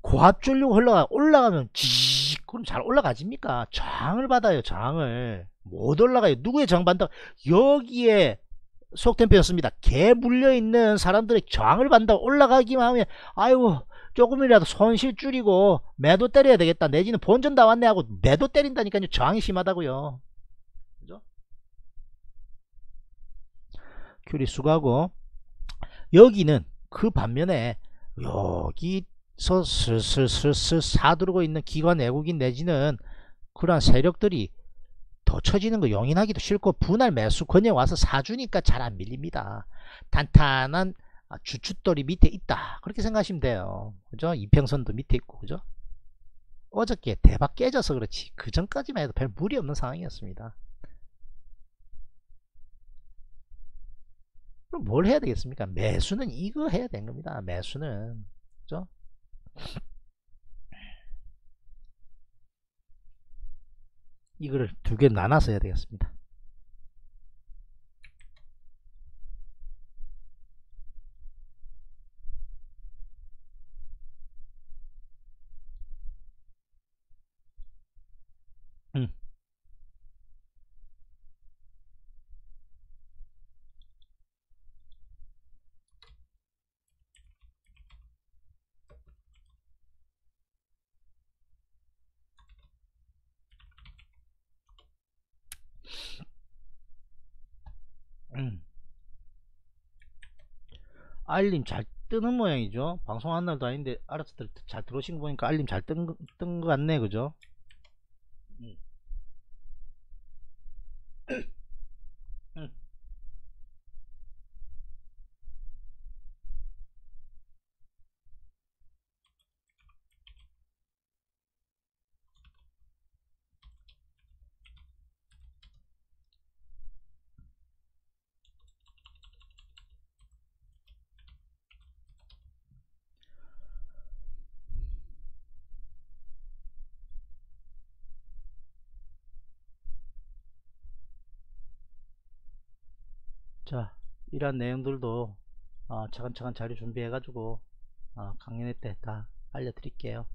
고압 전류가 흘러가 올라가면 지익. 그럼 잘 올라가집니까? 저항을 받아요. 저항을 못 올라가요. 누구의 저항 받는다? 여기에 속된 표현습니다. 개 물려있는 사람들의 저항을 받는다 올라가기만 하면 아이고 조금이라도 손실 줄이고 매도 때려야 되겠다, 내지는 본전 다 왔네 하고 매도 때린다니까요. 저항이 심하다고요. 그죠? 큐리 수고하고. 여기는 그 반면에 여기서 슬슬슬슬 사두르고 있는 기관 외국인 내지는 그러한 세력들이 더 처지는 거 용인하기도 싫고 분할 매수 권역 와서 사주니까 잘 안 밀립니다. 단단한 주춧돌이 밑에 있다, 그렇게 생각하시면 돼요. 그죠? 이평선도 밑에 있고. 그죠? 어저께 대박 깨져서 그렇지 그 전까지만 해도 별 무리 없는 상황이었습니다. 그럼 뭘 해야 되겠습니까? 매수는 이거 해야 되는 겁니다. 매수는. 그죠? 이거를 두 개 나눠서 해야 되겠습니다. 음. 음. 알림 잘 뜨는 모양이죠. 방송한 날도 아닌데 알아서 들, 잘 들어오신 거 보니까 알림 잘 뜬 거 같네. 그죠? 음. 음. 자, 이러한 내용들도 어, 차근차근 자료 준비해 가지고 어, 강연회 때 다 알려드릴게요.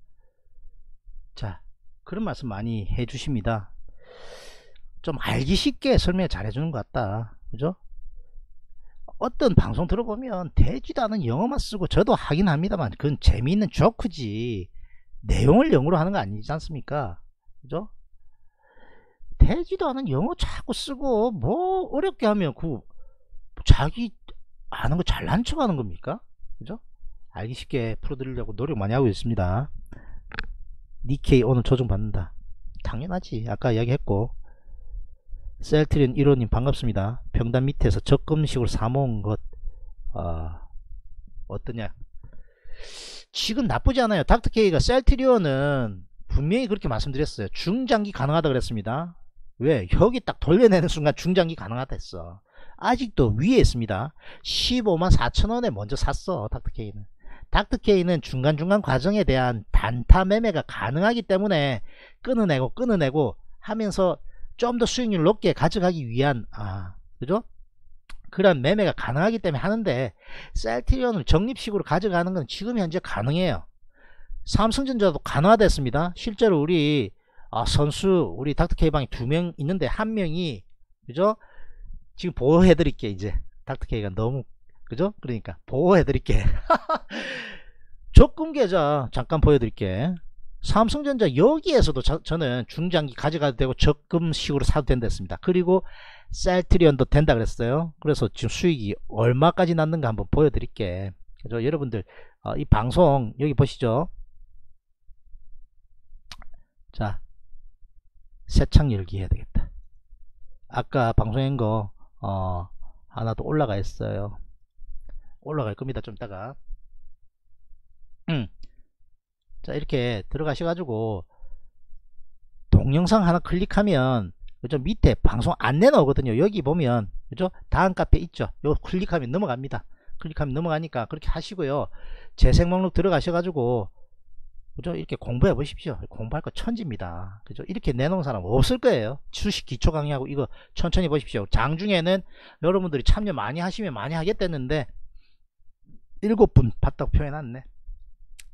자, 그런 말씀 많이 해주십니다. 좀 알기 쉽게 설명 잘 해주는 것 같다. 그죠? 어떤 방송 들어보면 되지도 않은 영어만 쓰고, 저도 하긴 합니다만 그건 재미있는 조크지 내용을 영어로 하는 거 아니지 않습니까? 그죠? 되지도 않은 영어 자꾸 쓰고 뭐 어렵게 하면 그 자기 아는 거 잘난 척 하는 겁니까? 그죠? 알기 쉽게 풀어드리려고 노력 많이 하고 있습니다. 니케이 오늘 조정 받는다. 당연하지. 아까 이야기했고. 셀트리온 일호님 반갑습니다. 평단 밑에서 적금식으로 사모은 것 어, 어떠냐? 지금 나쁘지 않아요. 닥터케이가 셀트리온은 분명히 그렇게 말씀드렸어요. 중장기 가능하다 그랬습니다. 왜? 여기 딱 돌려내는 순간 중장기 가능하다 했어. 아직도 위에 있습니다. 십오만 사천원에 먼저 샀어. 닥터케이는 닥터케이는 중간중간 과정에 대한 단타 매매가 가능하기 때문에 끊어내고 끊어내고 하면서 좀 더 수익률 높게 가져가기 위한 아 그죠? 그런 매매가 가능하기 때문에 하는데, 셀트리온을 적립식으로 가져가는 건 지금 현재 가능해요. 삼성전자도 가능하됐습니다. 실제로 우리 아, 선수 우리 닥터케이 방에 두 명 있는데 한 명이 그죠? 지금 보호해드릴게. 이제 닥터케이가 너무 그죠? 그러니까 보호해드릴게. 적금 계좌 잠깐 보여드릴게. 삼성전자 여기에서도 저, 저는 중장기 가져가도 되고 적금식으로 사도 된다 했습니다. 그리고 셀트리온도 된다 그랬어요. 그래서 지금 수익이 얼마까지 났는가 한번 보여드릴게. 그죠? 여러분들 어, 이 방송 여기 보시죠. 자, 새창 열기 해야 되겠다. 아까 방송한 거 어, 하나 더 올라가 있어요. 올라갈 겁니다 좀 이따가. 음. 자, 이렇게 들어가셔가지고 동영상 하나 클릭하면 그죠? 밑에 방송 안내 나오거든요. 여기 보면 그죠? 다음 카페 있죠? 요거 클릭하면 넘어갑니다. 클릭하면 넘어가니까 그렇게 하시고요. 재생 목록 들어가셔가지고 그죠? 이렇게 공부해 보십시오. 공부할 거 천지입니다. 그죠? 이렇게 내놓은 사람 없을 거예요. 수시 기초 강의하고 이거 천천히 보십시오. 장중에는 여러분들이 참여 많이 하시면 많이 하겠댔는데, 일곱 분 봤다고 표현했네.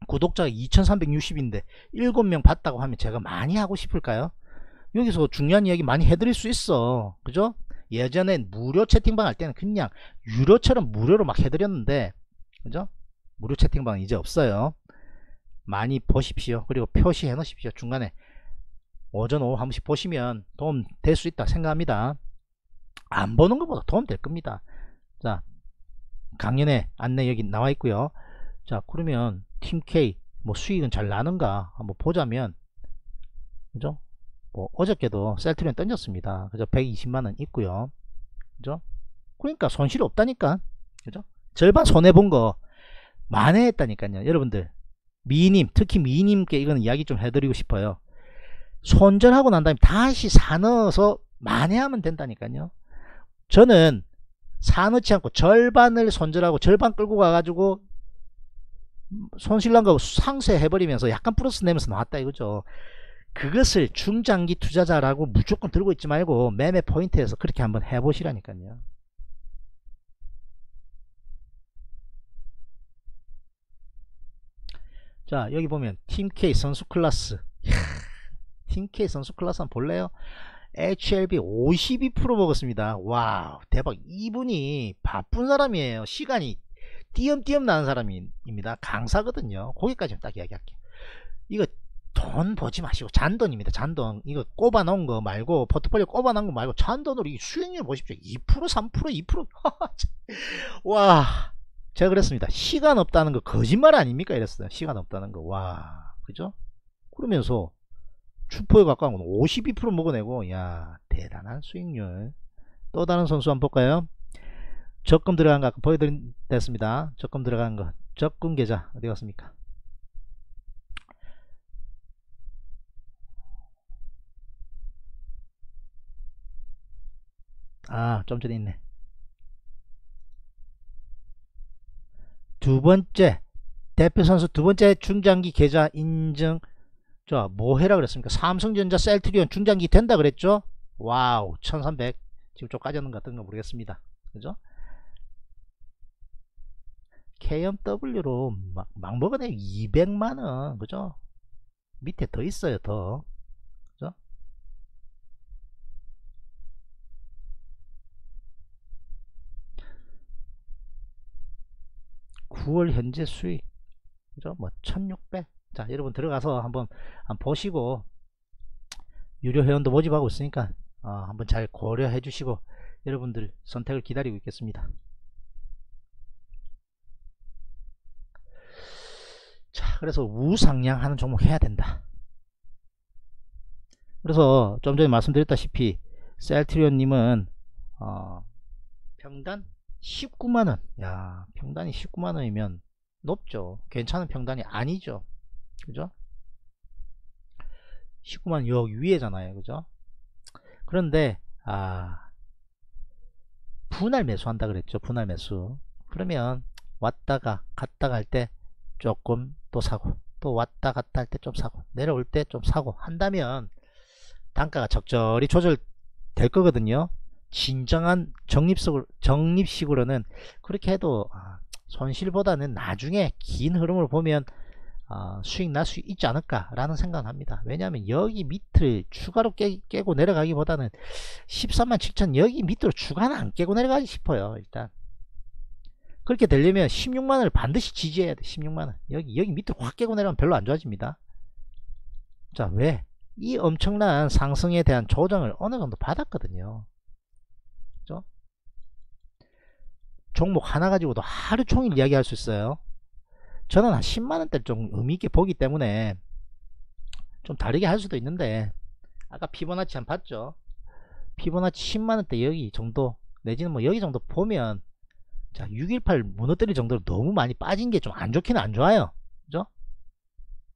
구독자가 이천삼백육십인데, 일곱 명 봤다고 하면 제가 많이 하고 싶을까요? 여기서 중요한 이야기 많이 해드릴 수 있어. 그죠? 예전엔 무료 채팅방 할 때는 그냥 유료처럼 무료로 막 해드렸는데, 그죠? 무료 채팅방 이제 없어요. 많이 보십시오. 그리고 표시해 놓으십시오. 중간에 오전 오후 한 번씩 보시면 도움 될 수 있다 생각합니다. 안 보는 것보다 도움 될 겁니다. 자, 강연의 안내 여기 나와 있고요. 자, 그러면 팀K 뭐 수익은 잘 나는가 한번 보자면, 그죠? 뭐 어저께도 셀트리온 던졌습니다. 그죠? 백이십만 원 있고요. 그죠? 그러니까 손실이 없다니까. 그죠? 절반 손해본 거 만회했다니까요. 여러분들, 미님, 특히 미님께 이거는 이야기 좀 해드리고 싶어요. 손절하고 난 다음에 다시 사넣어서 만회하면 된다니까요. 저는 사넣지 않고 절반을 손절하고 절반 끌고 가가지고 손실난 거 상쇄해버리면서 약간 플러스 내면서 나왔다 이거죠. 그것을 중장기 투자자라고 무조건 들고 있지 말고 매매 포인트에서 그렇게 한번 해보시라니까요. 자, 여기 보면 팀K 선수 클래스. 팀K 선수 클래스 한번 볼래요? 에이치엘비 오십이 퍼센트 먹었습니다. 와우, 대박. 이분이 바쁜 사람이에요. 시간이 띄엄띄엄 나는 사람입니다. 강사거든요. 거기까지는 딱 이야기할게요. 이거 돈 보지 마시고 잔돈입니다. 잔돈. 이거 꼽아 놓은 거 말고, 포트폴리오 꼽아 놓은 거 말고 잔돈으로 이 수익률 보십시오. 이 퍼센트 삼 퍼센트 이 퍼센트. 와, 제가 그랬습니다. 시간 없다는 거 거짓말 아닙니까? 이랬어요. 시간 없다는 거. 와, 그죠? 그러면서 추포에 가까운 건 오십이 퍼센트 먹어내고, 야, 대단한 수익률. 또 다른 선수 한번 볼까요? 적금 들어간 거 아까 보여드린 됐습니다. 적금 들어간 거, 적금 계좌 어디 갔습니까? 아, 좀 전에 있네. 두 번째 대표 선수 두 번째 중장기 계좌 인증. 자, 뭐 해라 그랬습니까? 삼성전자, 셀트리온 중장기 된다 그랬죠? 와우, 천삼백. 지금 좀 까졌는 것 같은가 모르겠습니다. 그죠? 케이엠더블유로 막, 막 먹어내요. 이백만 원. 그죠? 밑에 더 있어요, 더. 그죠? 구월 현재 수익. 그죠? 뭐, 천육백. 자, 여러분 들어가서 한번, 한번 보시고, 유료 회원도 모집하고 있으니까 어, 한번 잘 고려해 주시고 여러분들 선택을 기다리고 있겠습니다. 자, 그래서 우상향하는 종목 해야 된다. 그래서 좀 전에 말씀드렸다시피 셀트리온 님은 어, 평단 십구만 원. 야, 평단이 십구만 원이면 높죠. 괜찮은 평단이 아니죠. 그죠? 십구만 요 위에잖아요. 그죠? 그런데 아, 분할 매수 한다 그랬죠. 분할 매수. 그러면 왔다가 갔다가 할 때 조금 또 사고, 또 왔다 갔다 할 때 좀 사고, 내려올 때 좀 사고 한다면 단가가 적절히 조절될 거거든요. 진정한 적립식으로, 적립식으로는 그렇게 해도 손실보다는 나중에 긴 흐름을 보면 어, 수익 날 수 있지 않을까 라는 생각을 합니다. 왜냐하면 여기 밑을 추가로 깨, 깨고 내려가기보다는 십삼만 칠천 여기 밑으로 추가는 안 깨고 내려가기 싶어요. 일단 그렇게 되려면 십육만 원을 반드시 지지해야 돼. 십육만 원 여기 여기 밑으로 확 깨고 내려가면 별로 안 좋아집니다. 자, 왜? 이 엄청난 상승에 대한 조정을 어느 정도 받았거든요. 그죠? 종목 하나 가지고도 하루 종일 이야기할 수 있어요. 저는 한 십만 원대를 좀 의미있게 보기 때문에 좀 다르게 할 수도 있는데, 아까 피보나치 한 봤죠? 피보나치 십만 원대 여기 정도 내지는 뭐 여기 정도 보면, 자, 육 일팔 무너뜨릴 정도로 너무 많이 빠진 게 좀 안 좋긴 안 좋아요. 그죠?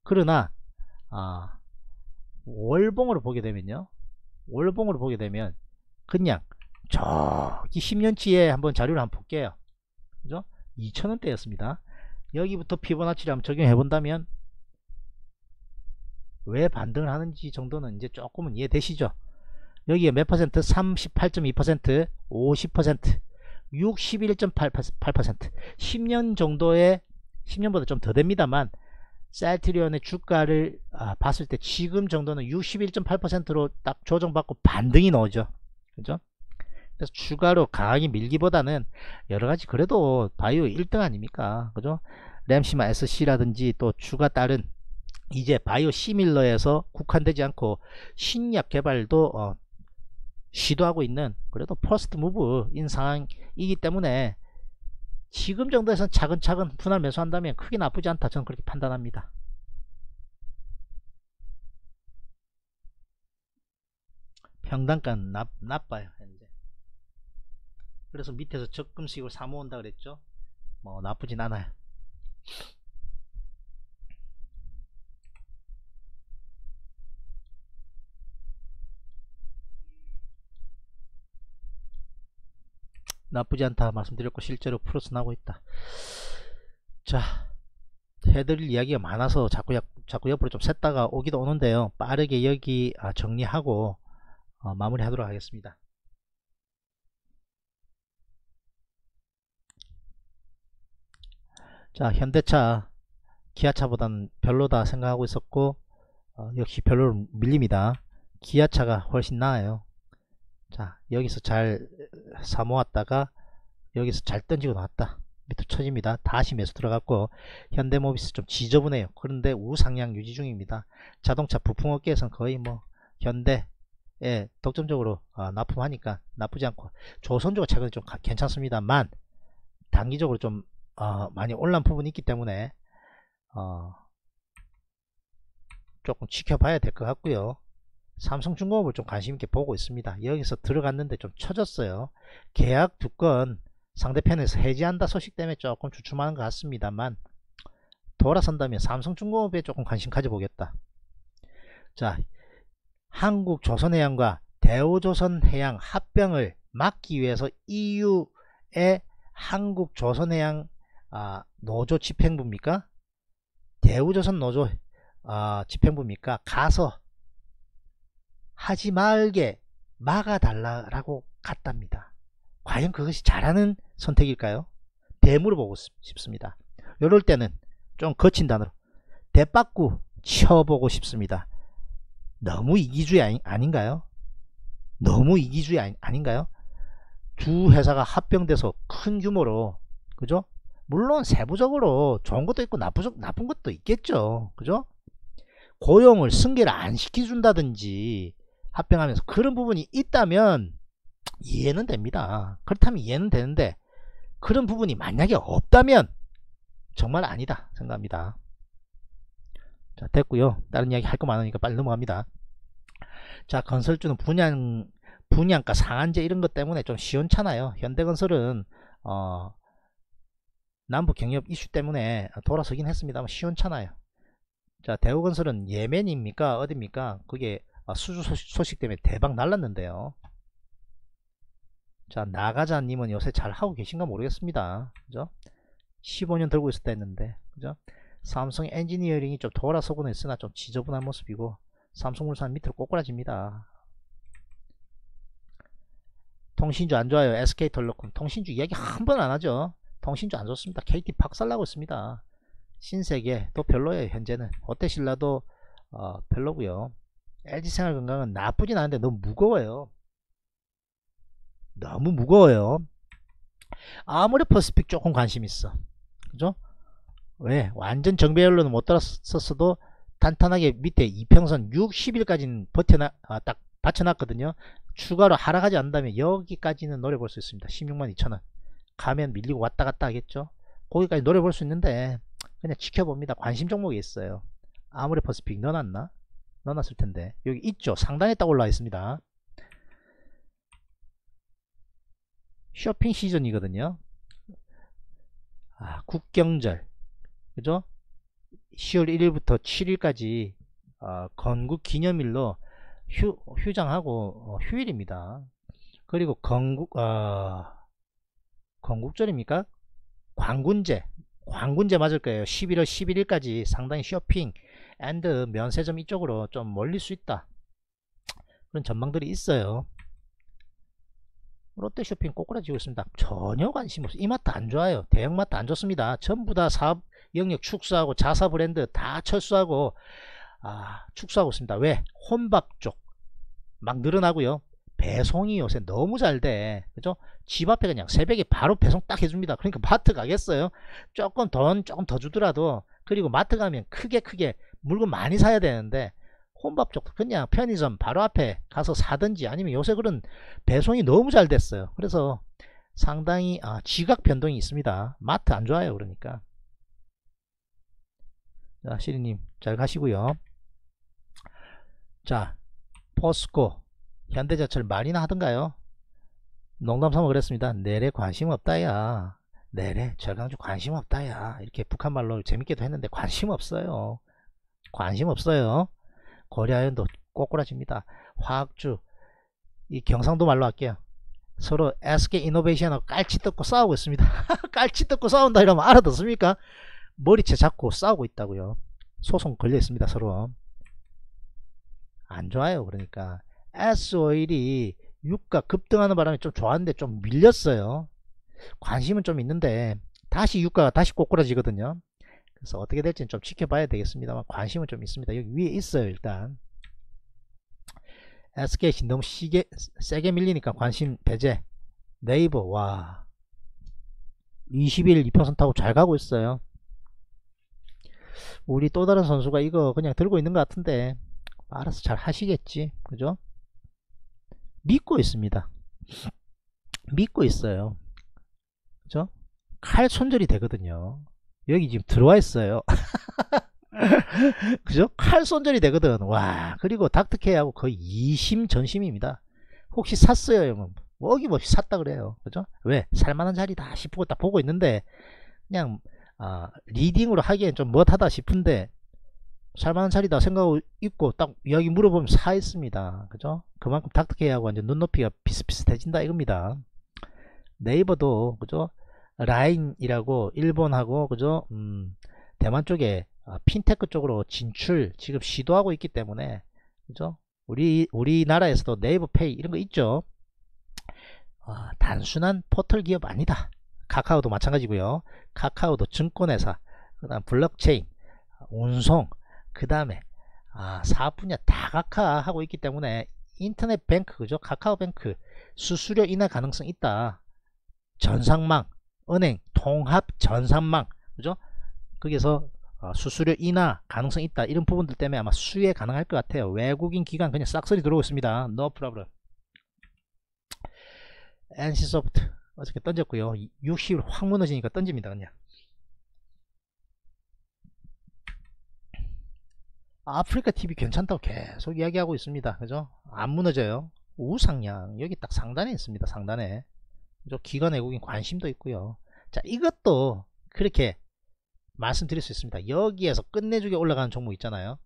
그러나 아, 월봉으로 보게 되면요, 월봉으로 보게 되면 그냥 저기 십 년치에 한번 자료를 한번 볼게요. 그죠? 이천 원대 였습니다 여기부터 피보나치를 한번 적용해 본다면 왜 반등을 하는지 정도는 이제 조금은 이해되시죠? 여기에 몇 퍼센트? 삼십팔 점 이 퍼센트, 오십 퍼센트, 육십일 점 팔 퍼센트, 십 년 정도의, 십 년보다 좀 더 됩니다만, 셀트리온의 주가를 아, 봤을 때 지금 정도는 육십일 점 팔 퍼센트로 딱 조정받고 반등이 나오죠. 그죠? 그래서 추가로 강하게 밀기보다는 여러가지 그래도 바이오 일 등 아닙니까? 그죠? 램시마 에스씨라든지 또 추가 다른 이제 바이오 시밀러에서 국한되지 않고 신약 개발도 어, 시도하고 있는 그래도 퍼스트 무브인 상황이기 때문에 지금 정도에서는 차근차근 분할 매수한다면 크게 나쁘지 않다. 저는 그렇게 판단합니다. 평단가는 나, 나빠요 현재. 그래서 밑에서 적금식으로 사모은다 그랬죠. 뭐 나쁘진 않아요. 나쁘지 않다 말씀드렸고 실제로 플러스 나고 있다. 자, 해드릴 이야기가 많아서 자꾸, 자꾸 옆으로 좀 샜다가 오기도 오는데요. 빠르게 여기 정리하고 마무리 하도록 하겠습니다. 자, 현대차 기아차보다는 별로다 생각하고 있었고 어, 역시 별로로 밀립니다. 기아차가 훨씬 나아요. 자, 여기서 잘 사모았다가 여기서 잘 던지고 나왔다. 밑으로 쳐집니다. 다시 매수 들어갔고, 현대모비스 좀 지저분해요. 그런데 우상향 유지 중입니다. 자동차 부품업계에서는 거의 뭐 현대에 독점적으로 어, 납품하니까 나쁘지 않고, 조선주가 최근에 좀 가, 괜찮습니다만 단기적으로 좀 어, 많이 올라온 부분이 있기 때문에 어, 조금 지켜봐야 될 것 같고요. 삼성중공업을 좀 관심있게 보고 있습니다. 여기서 들어갔는데 좀 처졌어요. 계약 두 건 상대편에서 해지한다 소식 때문에 조금 주춤하는 것 같습니다만, 돌아선다면 삼성중공업에 조금 관심 가져보겠다. 자, 한국조선해양과 대우조선해양 합병을 막기 위해서 이유의 한국조선해양 아, 노조 집행부입니까? 대우조선 노조 아, 집행부입니까? 가서 하지 말게 막아달라고 갔답니다. 과연 그것이 잘하는 선택일까요? 되물어보고 싶습니다. 이럴 때는 좀 거친 단어로 대빠꾸 쳐보고 싶습니다. 너무 이기주의 아니, 아닌가요? 너무 이기주의 아니, 아닌가요? 두 회사가 합병돼서 큰 규모로, 그죠? 물론 세부적으로 좋은 것도 있고 나쁘, 나쁜 것도 있겠죠. 그죠? 고용을 승계를 안 시켜준다든지 합병하면서 그런 부분이 있다면 이해는 됩니다. 그렇다면 이해는 되는데, 그런 부분이 만약에 없다면 정말 아니다 생각합니다. 자, 됐고요. 다른 이야기 할 거 많으니까 빨리 넘어갑니다. 자, 건설주는 분양 분양가 상한제 이런 것 때문에 좀 시원찮아요. 현대건설은 어, 남북경협 이슈 때문에 돌아서긴 했습니다만 시원찮아요. 자, 대우건설은 예멘입니까 어딥니까? 그게 수주 소식, 소식 때문에 대박 날랐는데요. 자, 나가자님은 요새 잘 하고 계신가 모르겠습니다. 그죠? 십오 년 들고 있었다 했는데, 그죠? 삼성 엔지니어링이 좀 돌아서고는 있으나 좀 지저분한 모습이고, 삼성물산 밑으로 꼬꾸라집니다. 통신주 안 좋아요. 에스케이텔레콤 통신주 이야기 한 번 안 하죠. 통신주 안 좋습니다. 케이티 박살나고 있습니다. 신세계 또 별로예요. 현재는 롯데신라도 어, 별로고요. 엘지생활건강은 나쁘진 않은데 너무 무거워요. 너무 무거워요. 아무리 퍼스픽 조금 관심 있어. 그죠? 왜? 완전 정배열로는 못 들었었어도 탄탄하게 밑에 이평선 육십 일까지는 버텨나 아, 딱 받쳐놨거든요. 추가로 하락하지 않는다면 여기까지는 노려볼 수 있습니다. 십육만 이천 원 가면 밀리고 왔다갔다 하겠죠. 거기까지 노려볼 수 있는데 그냥 지켜봅니다. 관심 종목이 있어요. 아무리 퍼스픽 넣어놨나? 넣어놨을 텐데 여기 있죠. 상단에 딱 올라와 있습니다. 쇼핑 시즌이거든요. 아, 국경절, 그죠? 시월 일 일부터 칠 일까지 어, 건국기념일로 휴, 휴장하고 어, 휴일입니다. 그리고 건국 어, 건국절입니까? 광군제, 광군제 맞을 거예요. 십일월 십일 일까지 상당히 쇼핑 앤드 면세점 이쪽으로 좀 몰릴 수 있다. 그런 전망들이 있어요. 롯데쇼핑 꼬꾸라지고 있습니다. 전혀 관심 없어요. 이마트 안 좋아요. 대형마트 안 좋습니다. 전부 다 사업 영역 축소하고 자사 브랜드 다 철수하고 아, 축소하고 있습니다. 왜? 혼밥 쪽 막 늘어나고요. 배송이 요새 너무 잘 돼. 그죠? 집 앞에 그냥 새벽에 바로 배송 딱 해줍니다. 그러니까 마트 가겠어요? 조금 돈 조금 더 주더라도. 그리고 마트 가면 크게 크게 물건 많이 사야 되는데 혼밥 쪽도 그냥 편의점 바로 앞에 가서 사든지, 아니면 요새 그런 배송이 너무 잘 됐어요. 그래서 상당히 아, 지각 변동이 있습니다. 마트 안 좋아요. 그러니까 자, 시리님 잘 가시고요. 자, 포스코 현대자철 말이나 하던가요? 농담삼아 그랬습니다. 내래 관심 없다야, 내래 절강주 관심 없다야, 이렇게 북한말로 재밌게도 했는데 관심 없어요. 관심 없어요. 고려아연도 꼬꾸라집니다. 화학주 이 경상도 말로 할게요. 서로 에스케이이노베이션하고 깔치 뜯고 싸우고 있습니다. 깔치 뜯고 싸운다 이러면 알아듣습니까? 머리채 잡고 싸우고 있다고요. 소송 걸려 있습니다. 서로 안 좋아요. 그러니까 에스오일이 유가 급등하는 바람에 좀 좋았는데 좀 밀렸어요. 관심은 좀 있는데 다시 유가가 다시 꼬꾸라지거든요. 그래서 어떻게 될지는 좀 지켜봐야 되겠습니다만 관심은 좀 있습니다. 여기 위에 있어요. 일단 에스케이 너무 시게, 세게 밀리니까 관심 배제. 네이버 와 이십일 이 퍼센트하고 잘 가고 있어요. 우리 또 다른 선수가 이거 그냥 들고 있는 것 같은데 알아서 잘 하시겠지. 그죠? 믿고 있습니다. 믿고 있어요. 그죠? 칼 손절이 되거든요. 여기 지금 들어와 있어요. 그죠? 칼 손절이 되거든. 와, 그리고 닥터케이하고 거의 이심 전심입니다. 혹시 샀어요? 이러면 어김없이 샀다 그래요. 그죠? 왜? 살만한 자리다 싶고 딱 보고 있는데 그냥 아, 리딩으로 하기엔 좀 못하다 싶은데 살만한 자리다 생각하고 있고 딱 이야기 물어보면 사 있습니다. 그죠? 그만큼 닥터케이하고 완전 눈높이가 비슷비슷해진다 이겁니다. 네이버도 그죠? 라인이라고 일본하고 그죠? 음, 대만 쪽에 아, 핀테크 쪽으로 진출 지금 시도하고 있기 때문에 그죠? 우리 우리나라에서도 네이버페이 이런 거 있죠. 아, 단순한 포털 기업 아니다. 카카오도 마찬가지고요. 카카오도 증권회사, 그다음 블록체인, 운송, 그 다음에 아, 사업 분야 다 카카하고 있기 때문에 인터넷 뱅크 그죠? 카카오뱅크 수수료 인하 가능성 있다. 전상망, 은행, 통합 전산망 그죠? 거기서 수수료 인하 가능성 있다. 이런 부분들 때문에 아마 수혜 가능할 것 같아요. 외국인 기관 그냥 싹쓸이 들어오고 있습니다. No problem. 엔씨소프트 어저께 던졌고요. 육십일 확 무너지니까 던집니다. 그냥 아프리카 티비 괜찮다고 계속 이야기하고 있습니다. 그죠? 안 무너져요. 우상향 여기 딱 상단에 있습니다. 상단에 그죠? 기관 외국인 관심도 있고요. 자, 이것도 그렇게 말씀드릴 수 있습니다. 여기에서 끝내주게 올라가는 종목 있잖아요.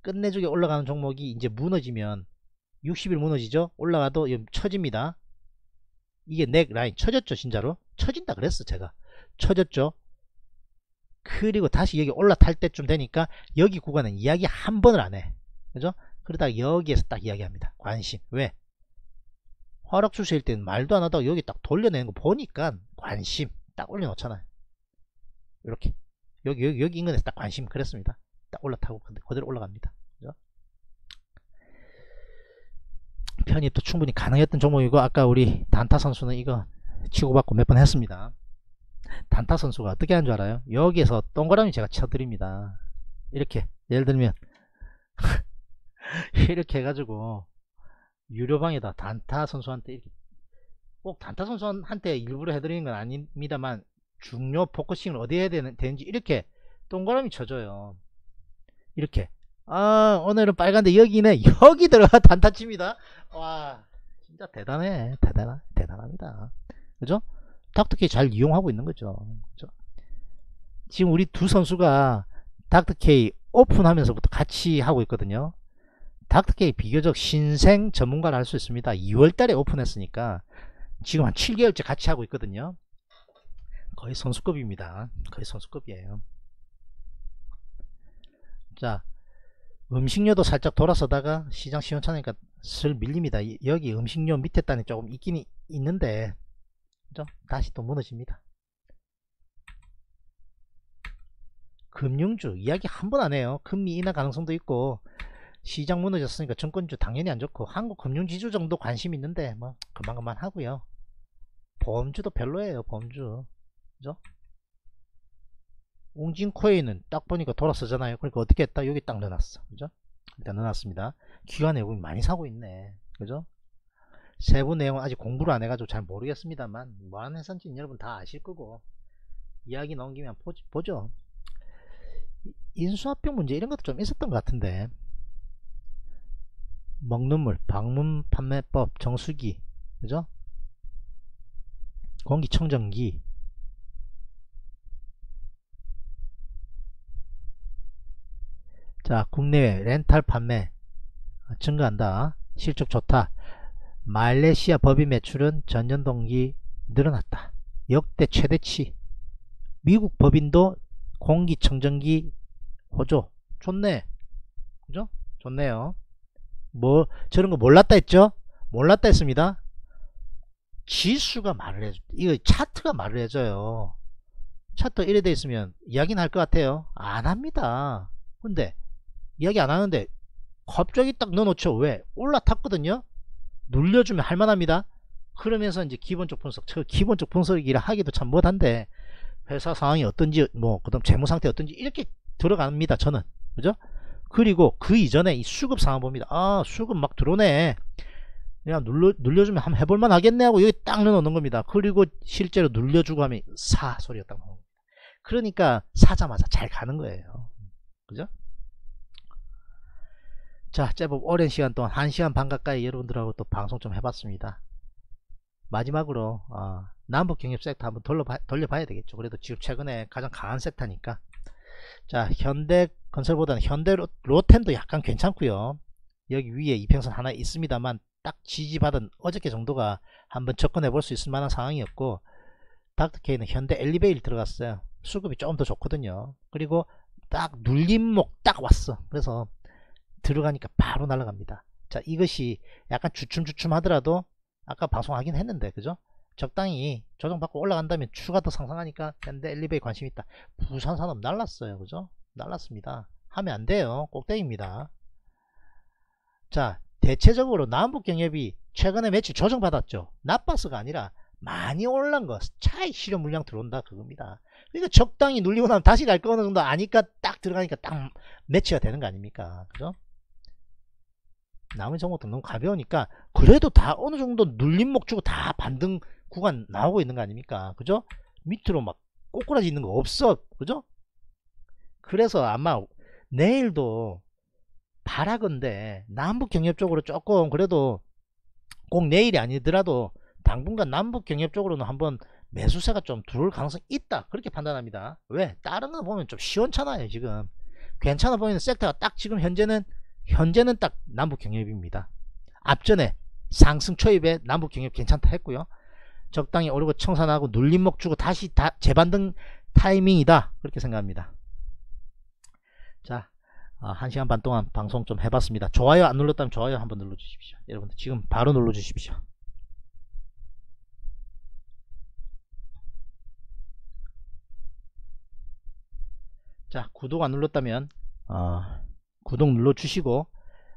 끝내주게 올라가는 종목이 이제 무너지면 육십일 무너지죠. 올라가도 처집니다. 이게 넥 라인 처졌죠. 진짜로 처진다 그랬어. 제가 처졌죠. 그리고 다시 여기 올라탈 때쯤 되니까 여기 구간은 이야기 한 번을 안 해. 그죠? 그러다가 여기에서 딱 이야기합니다. 관심. 왜? 허락 추세일 때는 말도 안 하다가 여기 딱 돌려내는 거 보니까 관심 딱 올려놓잖아요. 이렇게 여기 여기 여기 인근에서 딱 관심 그랬습니다. 딱 올라타고 그대로 올라갑니다. 그죠? 편입도 충분히 가능했던 종목이고 아까 우리 단타 선수는 이거 치고받고 몇 번 했습니다. 단타 선수가 어떻게 하는 줄 알아요? 여기에서 동그라미 제가 쳐드립니다. 이렇게 예를 들면 이렇게 해가지고 유료방에다 단타 선수한테 이렇게, 꼭 단타 선수한테 일부러 해드리는 건 아닙니다만 중요 포커싱을 어디에 해야 되는지 이렇게 동그라미 쳐줘요. 이렇게 아 오늘은 빨간데 여기네. 여기 들어가 단타칩니다. 와 진짜 대단해. 대단하, 대단합니다. 그죠? 닥터케이 잘 이용하고 있는 거죠. 그죠? 지금 우리 두 선수가 닥터케이 오픈하면서부터 같이 하고 있거든요. 닥터케이 비교적 신생 전문가를 할 수 있습니다. 이월달에 오픈했으니까 지금 한 칠 개월째 같이 하고 있거든요. 거의 선수급입니다. 거의 선수급이에요. 자, 음식료도 살짝 돌아서다가 시장 시원찮으니까 슬 밀립니다. 여기 음식료 밑에 단이 조금 있긴 있는데 그죠? 다시 또 무너집니다. 금융주 이야기 한 번 안 해요. 금리 인하 가능성도 있고 시장 무너졌으니까 증권주 당연히 안 좋고, 한국금융지주 정도 관심 있는데 뭐 그만 그만 하고요. 보험주도 별로예요, 보험주. 그죠? 웅진코인은 딱 보니까 돌아서잖아요. 그러니까 어떻게 했다? 여기 딱 넣어놨어. 그죠? 일단 넣어놨습니다. 기관 외국인 많이 사고 있네. 그죠? 세부 내용은 아직 공부를 안 해가지고 잘 모르겠습니다만, 뭐하는 회사인지는 여러분 다 아실 거고, 이야기 넘기면 보지, 보죠. 인수합병 문제 이런 것도 좀 있었던 것 같은데, 먹는물, 방문판매법, 정수기, 그죠? 공기청정기, 자, 국내외 렌탈 판매 증가한다. 실적 좋다. 말레이시아 법인 매출은 전년 동기 늘어났다. 역대 최대치. 미국 법인도 공기청정기 호조. 좋네. 그죠? 좋네요. 뭐 저런 거 몰랐다 했죠? 몰랐다 했습니다. 지수가 말을 해줘. 이거 차트가 말을 해줘요. 차트 이래 돼 있으면 이야기는 할 것 같아요. 안 합니다. 근데 이야기 안 하는데 갑자기 딱 넣어놓죠. 왜? 올라탔거든요. 눌려주면 할만합니다. 그러면서 이제 기본적 분석, 저 기본적 분석이라 하기도 참 못한데, 회사 상황이 어떤지, 뭐 그다음 재무 상태 어떤지 이렇게 들어갑니다. 저는 그죠? 그리고 그 이전에 이 수급 상황 봅니다. 아, 수급 막 들어오네. 그냥 눌러 눌려주면 한번 해볼만 하겠네 하고 여기 딱 넣어놓는 겁니다. 그리고 실제로 눌려주고 하면 사 소리가 딱 나옵니다. 그러니까 사자마자 잘 가는 거예요. 그죠? 자, 제법 오랜 시간 동안 한 시간 반 가까이 여러분들하고 또 방송 좀 해봤습니다. 마지막으로 어, 남북경협 섹터 한번 돌려봐, 돌려봐야 되겠죠. 그래도 지금 최근에 가장 강한 섹터니까. 자, 현대건설보다는 현대 로텐도 약간 괜찮고요. 여기 위에 이평선 하나 있습니다만 딱 지지받은 어저께 정도가 한번 접근해 볼 수 있을 만한 상황이었고, 닥터케이는 현대 엘리베일 들어갔어요. 수급이 조금 더 좋거든요. 그리고 딱 눌림목 딱 왔어. 그래서 들어가니까 바로 날아갑니다. 자, 이것이 약간 주춤주춤 하더라도 아까 방송하긴 했는데, 그죠? 적당히 조정받고 올라간다면 추가 더 상상하니까 현대 엘리베이 관심 있다. 부산산업 날랐어요. 그죠? 날랐습니다. 하면 안 돼요. 꼭대기입니다. 자, 대체적으로 남북경협이 최근에 며칠 조정받았죠. 나빠서가 아니라 많이 올란 거, 차에 실현 물량 들어온다 그겁니다. 그러니까 적당히 눌리고 나면 다시 갈 거 어느 정도 아니까 딱 들어가니까 딱 매치가 되는 거 아닙니까? 그죠? 남은 종목도 너무 가벼우니까 그래도 다 어느 정도 눌림목 주고 다 반등 구간 나오고 있는 거 아닙니까? 그죠? 밑으로 막 꼬꾸라지 있는 거 없어. 그죠? 그래서 아마 내일도 바라건데 남북경협 쪽으로 조금, 그래도 꼭 내일이 아니더라도 당분간 남북경협 쪽으로는 한번 매수세가 좀 들어올 가능성이 있다, 그렇게 판단합니다. 왜? 다른 거 보면 좀 시원찮아요. 지금 괜찮아 보이는 섹터가 딱 지금 현재는 현재는 딱 남북경협입니다. 앞전에 상승 초입에 남북경협 괜찮다 했고요. 적당히 오르고 청산하고 눌림목 주고 다시 다 재반등 타이밍이다, 그렇게 생각합니다. 자, 아, 한 시간 반 동안 방송 좀 해봤습니다. 좋아요 안 눌렀다면 좋아요 한번 눌러주십시오. 여러분들 지금 바로 눌러주십시오. 자, 구독 안 눌렀다면 어, 구독 눌러주시고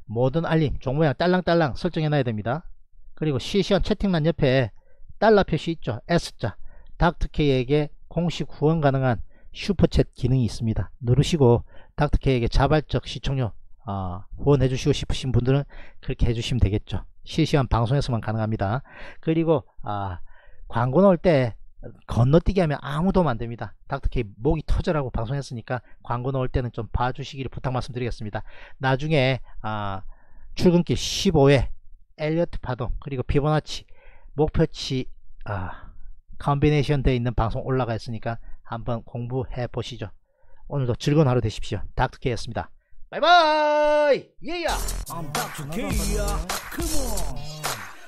모든 알림, 종모양 딸랑딸랑 설정해놔야 됩니다. 그리고 실시간 채팅란 옆에 달러 표시 있죠. S자, 닥터케이에게 공식 후원 가능한 슈퍼챗 기능이 있습니다. 누르시고 닥터케이에게 자발적 시청료 어, 후원해 주시고 싶으신 분들은 그렇게 해주시면 되겠죠. 실시간 방송에서만 가능합니다. 그리고 어, 광고 넣을 때 건너뛰기 하면 아무 도움 안됩니다. 닥터케이 목이 터져라고 방송했으니까 광고 넣을 때는 좀 봐주시기를 부탁 말씀드리겠습니다. 나중에 아, 출근길 십오 회 엘리어트 파동, 그리고 피보나치 목표치 아, 컨비네이션 되어 있는 방송 올라가 있으니까 한번 공부해 보시죠. 오늘도 즐거운 하루 되십시오. 닥터케이였습니다. 바이바이. 예야.